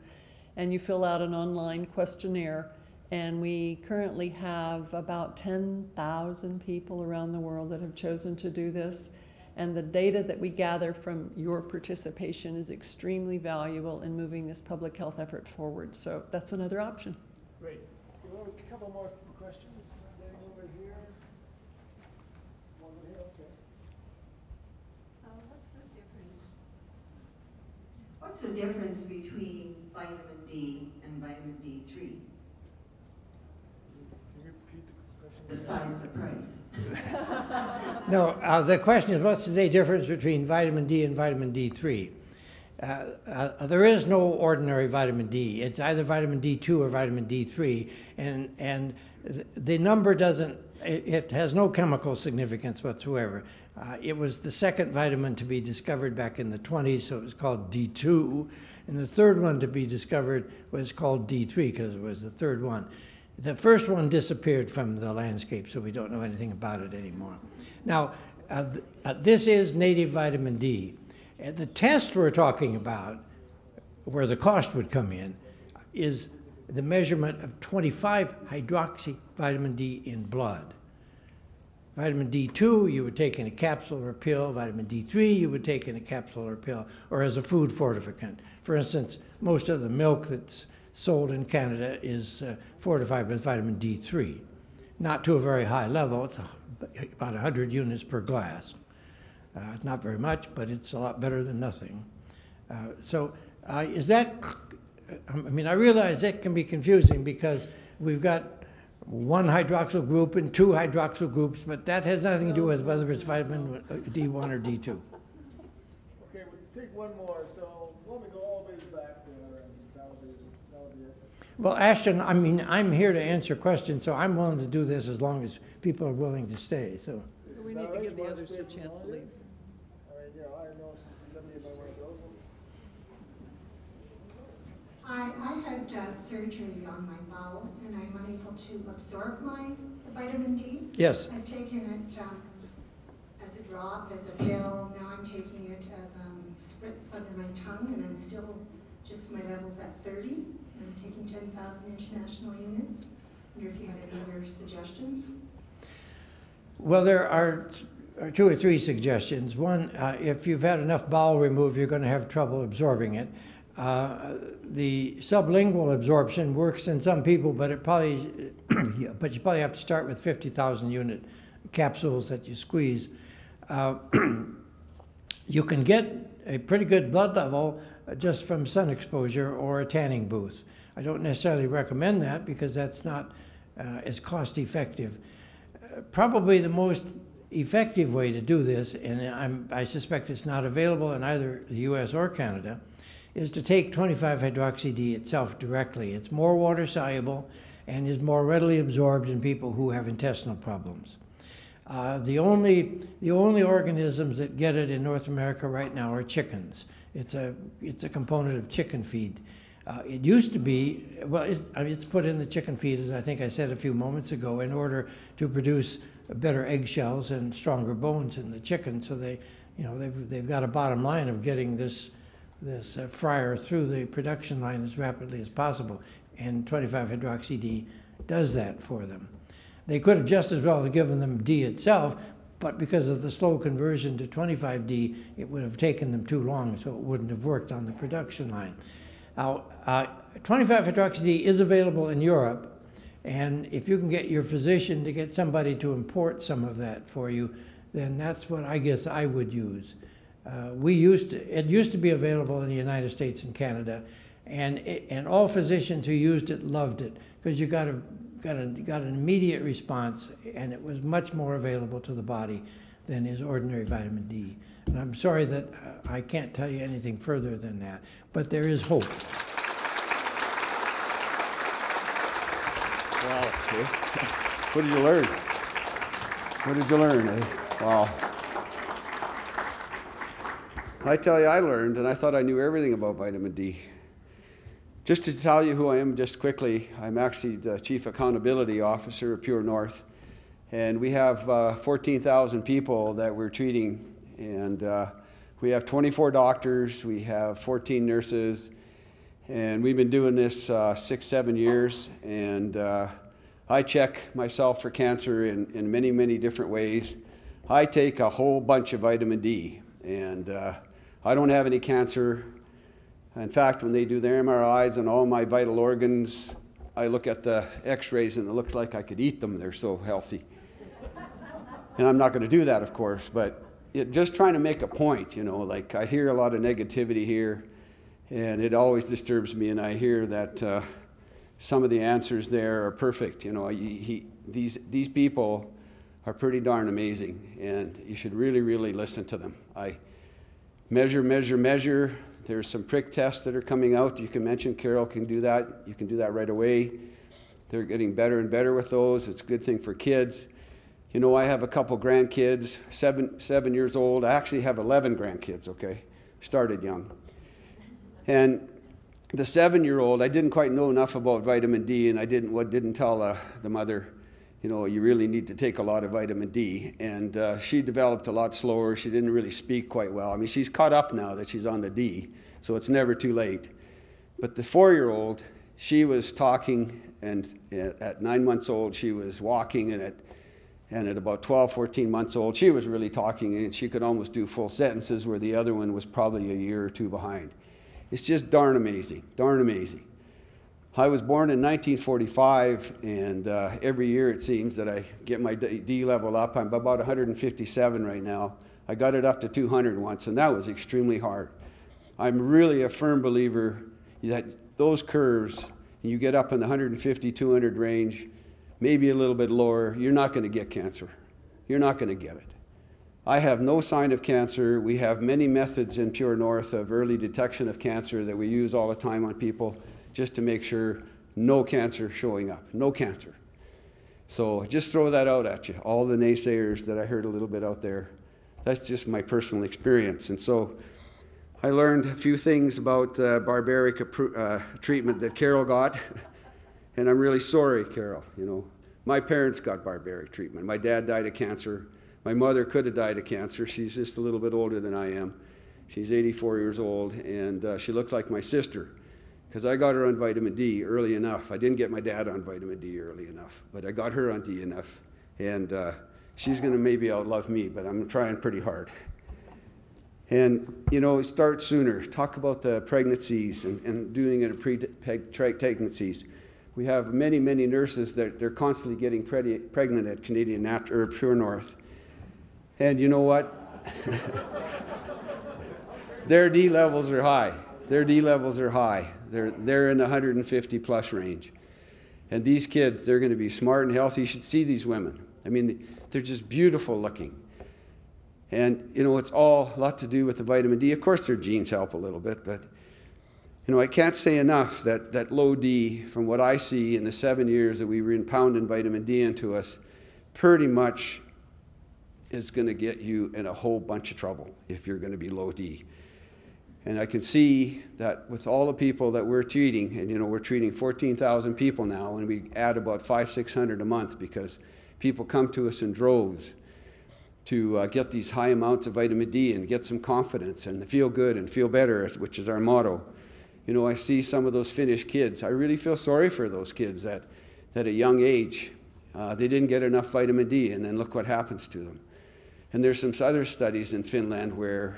And you fill out an online questionnaire. And we currently have about ten thousand people around the world that have chosen to do this. And the data that we gather from your participation is extremely valuable in moving this public health effort forward. So that's another option. Great. Well, a couple more questions. Over here. Over here, okay. Uh, what's the difference? What's the difference between vitamin D and vitamin D three? Besides the price. No, uh, the question is, what's the difference between vitamin D and vitamin D three? Uh, uh, there is no ordinary vitamin D. It's either vitamin D two or vitamin D three, and and the number doesn't. It, it has no chemical significance whatsoever. Uh, it was the second vitamin to be discovered back in the twenties, so it was called D two, and the third one to be discovered was called D three because it was the third one. The first one disappeared from the landscape, so we don't know anything about it anymore. Now, uh, th uh, this is native vitamin D. Uh, the test we're talking about, where the cost would come in, is the measurement of twenty-five hydroxy vitamin D in blood. Vitamin D two, you would take in a capsule or a pill. Vitamin D three, you would take in a capsule or a pill, or as a food fortificant. For instance, most of the milk that's sold in Canada is uh, fortified with vitamin D three, not to a very high level. It's about one hundred units per glass. Uh, not very much, but it's a lot better than nothing. Uh, so uh, is that, I mean, I realize that can be confusing because we've got one hydroxyl group and two hydroxyl groups, but that has nothing to do with whether it's vitamin D one or D two. Okay, we'll take one more. So let me go all the way back there. Well, Ashton, I mean, I'm here to answer questions, so I'm willing to do this as long as people are willing to stay. So we need to give the others a chance to leave. I, I had uh, surgery on my bowel, and I'm unable to absorb my vitamin D. Yes. I've taken it um, as a drop, as a pill. Now I'm taking it as a um, spritz under my tongue, and I'm still just my level's at thirty. I'm taking ten thousand international units. I wonder if you had any other suggestions? Well, there are, are two or three suggestions. One, uh, if you've had enough bowel removed, you're going to have trouble absorbing it. Uh, the sublingual absorption works in some people, but it probably, yeah, but you probably have to start with fifty thousand unit capsules that you squeeze. Uh, you can get a pretty good blood level just from sun exposure or a tanning booth. I don't necessarily recommend that because that's not uh, as cost effective. Uh, probably the most effective way to do this, and I'm, I suspect it's not available in either the U S or Canada, is to take twenty-five hydroxy D itself directly. It's more water soluble and is more readily absorbed in people who have intestinal problems. Uh, the only, the only organisms that get it in North America right now are chickens. It's a, it's a component of chicken feed. Uh, it used to be, well, it, I mean, it's put in the chicken feed, as I think I said a few moments ago, in order to produce better eggshells and stronger bones in the chicken. So they, you know, they've, they've got a bottom line of getting this, this uh, fryer through the production line as rapidly as possible. And twenty-five hydroxy D does that for them. They could have just as well given them D itself, but because of the slow conversion to twenty-five D, it would have taken them too long, so it wouldn't have worked on the production line. Now, uh, twenty-five hydroxy D is available in Europe, and if you can get your physician to get somebody to import some of that for you, then that's what I guess I would use. Uh, we used to, it used to be available in the United States and Canada, and it, and all physicians who used it loved it, because you got a got a got an immediate response, and it was much more available to the body than is ordinary vitamin D. And I'm sorry that I can't tell you anything further than that, but there is hope. Wow. What did you learn? What did you learn? Eh? Wow. I tell you, I learned, and I thought I knew everything about vitamin D. Just to tell you who I am just quickly, I'm actually the Chief Accountability Officer of Pure North, and we have uh, fourteen thousand people that we're treating, and uh, we have twenty-four doctors, we have fourteen nurses, and we've been doing this uh, six, seven years, and uh, I check myself for cancer in, in many, many different ways. I take a whole bunch of vitamin D, and uh, I don't have any cancer. In fact, when they do their M R Is and all my vital organs, I look at the x-rays and it looks like I could eat them, they're so healthy. And I'm not gonna do that, of course, but it, just trying to make a point, you know, like I hear a lot of negativity here, and it always disturbs me, and I hear that uh, some of the answers there are perfect. You know, he, he, these, these people are pretty darn amazing, and you should really, really listen to them. I measure, measure, measure. There's some prick tests that are coming out. You can mention Carol can do that. You can do that right away. They're getting better and better with those. It's a good thing for kids. You know, I have a couple grandkids, seven, seven years old. I actually have eleven grandkids, okay? Started young. And the seven-year-old, I didn't quite know enough about vitamin D, and I didn't, what, didn't tell uh, the mother, you know, you really need to take a lot of vitamin D. And uh, she developed a lot slower. She didn't really speak quite well. I mean, she's caught up now that she's on the D, so it's never too late. But the four-year-old, she was talking, and at nine months old, she was walking, and at, and at about twelve, fourteen months old, she was really talking, and she could almost do full sentences where the other one was probably a year or two behind. It's just darn amazing, darn amazing. I was born in nineteen forty-five, and uh, every year it seems that I get my D level up. I'm about one hundred fifty-seven right now. I got it up to two hundred once, and that was extremely hard. I'm really a firm believer that those curves, you get up in the one fifty, two hundred range, maybe a little bit lower, you're not gonna get cancer. You're not gonna get it. I have no sign of cancer. We have many methods in Pure North of early detection of cancer that we use all the time on people, just to make sure no cancer showing up, no cancer. So just throw that out at you, all the naysayers that I heard a little bit out there. That's just my personal experience. And so I learned a few things about uh, barbaric uh, treatment that Carol got, and I'm really sorry, Carol. You know, my parents got barbaric treatment. My dad died of cancer. My mother could have died of cancer. She's just a little bit older than I am. She's eighty-four years old, and uh, she looks like my sister, because I got her on vitamin D early enough. I didn't get my dad on vitamin D early enough, but I got her on D enough. And uh, she's gonna maybe outlove me, but I'm trying pretty hard. And, you know, start sooner. Talk about the pregnancies and, and doing it in pre-pregnancies. We have many, many nurses that they're constantly getting pre pregnant at Canadian Nat or Pure North. And you know what? Their D levels are high. Their D levels are high. They're, they're in the one hundred fifty plus range. And these kids, they're gonna be smart and healthy. You should see these women. I mean, they're just beautiful looking. And you know, it's all a lot to do with the vitamin D. Of course their genes help a little bit, but you know, I can't say enough that, that low D, from what I see in the seven years that we were impounding vitamin D into us, pretty much is gonna get you in a whole bunch of trouble if you're gonna be low D. And I can see that with all the people that we're treating, and you know, we're treating fourteen thousand people now, and we add about five, six hundred a month because people come to us in droves to uh, get these high amounts of vitamin D and get some confidence and feel good and feel better, which is our motto. You know, I see some of those Finnish kids. I really feel sorry for those kids that, that at a young age, uh, they didn't get enough vitamin D, and then look what happens to them. And there's some other studies in Finland where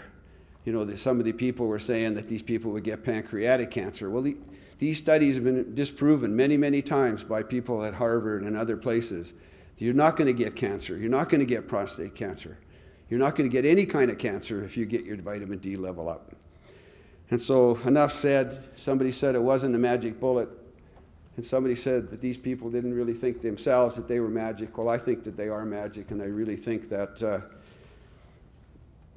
you know, that some of the people were saying that these people would get pancreatic cancer. Well, the, these studies have been disproven many, many times by people at Harvard and other places. You're not gonna get cancer. You're not gonna get prostate cancer. You're not going to get any kind of cancer if you get your vitamin D level up. And so enough said. Somebody said it wasn't a magic bullet. And somebody said that these people didn't really think themselves that they were magic. Well, I think that they are magic, and I really think that uh,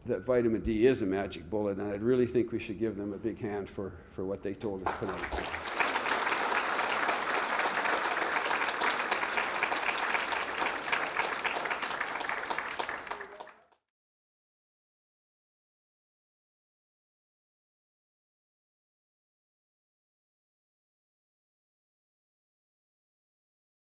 that vitamin D is a magic bullet, and I really think we should give them a big hand for, for what they told us tonight.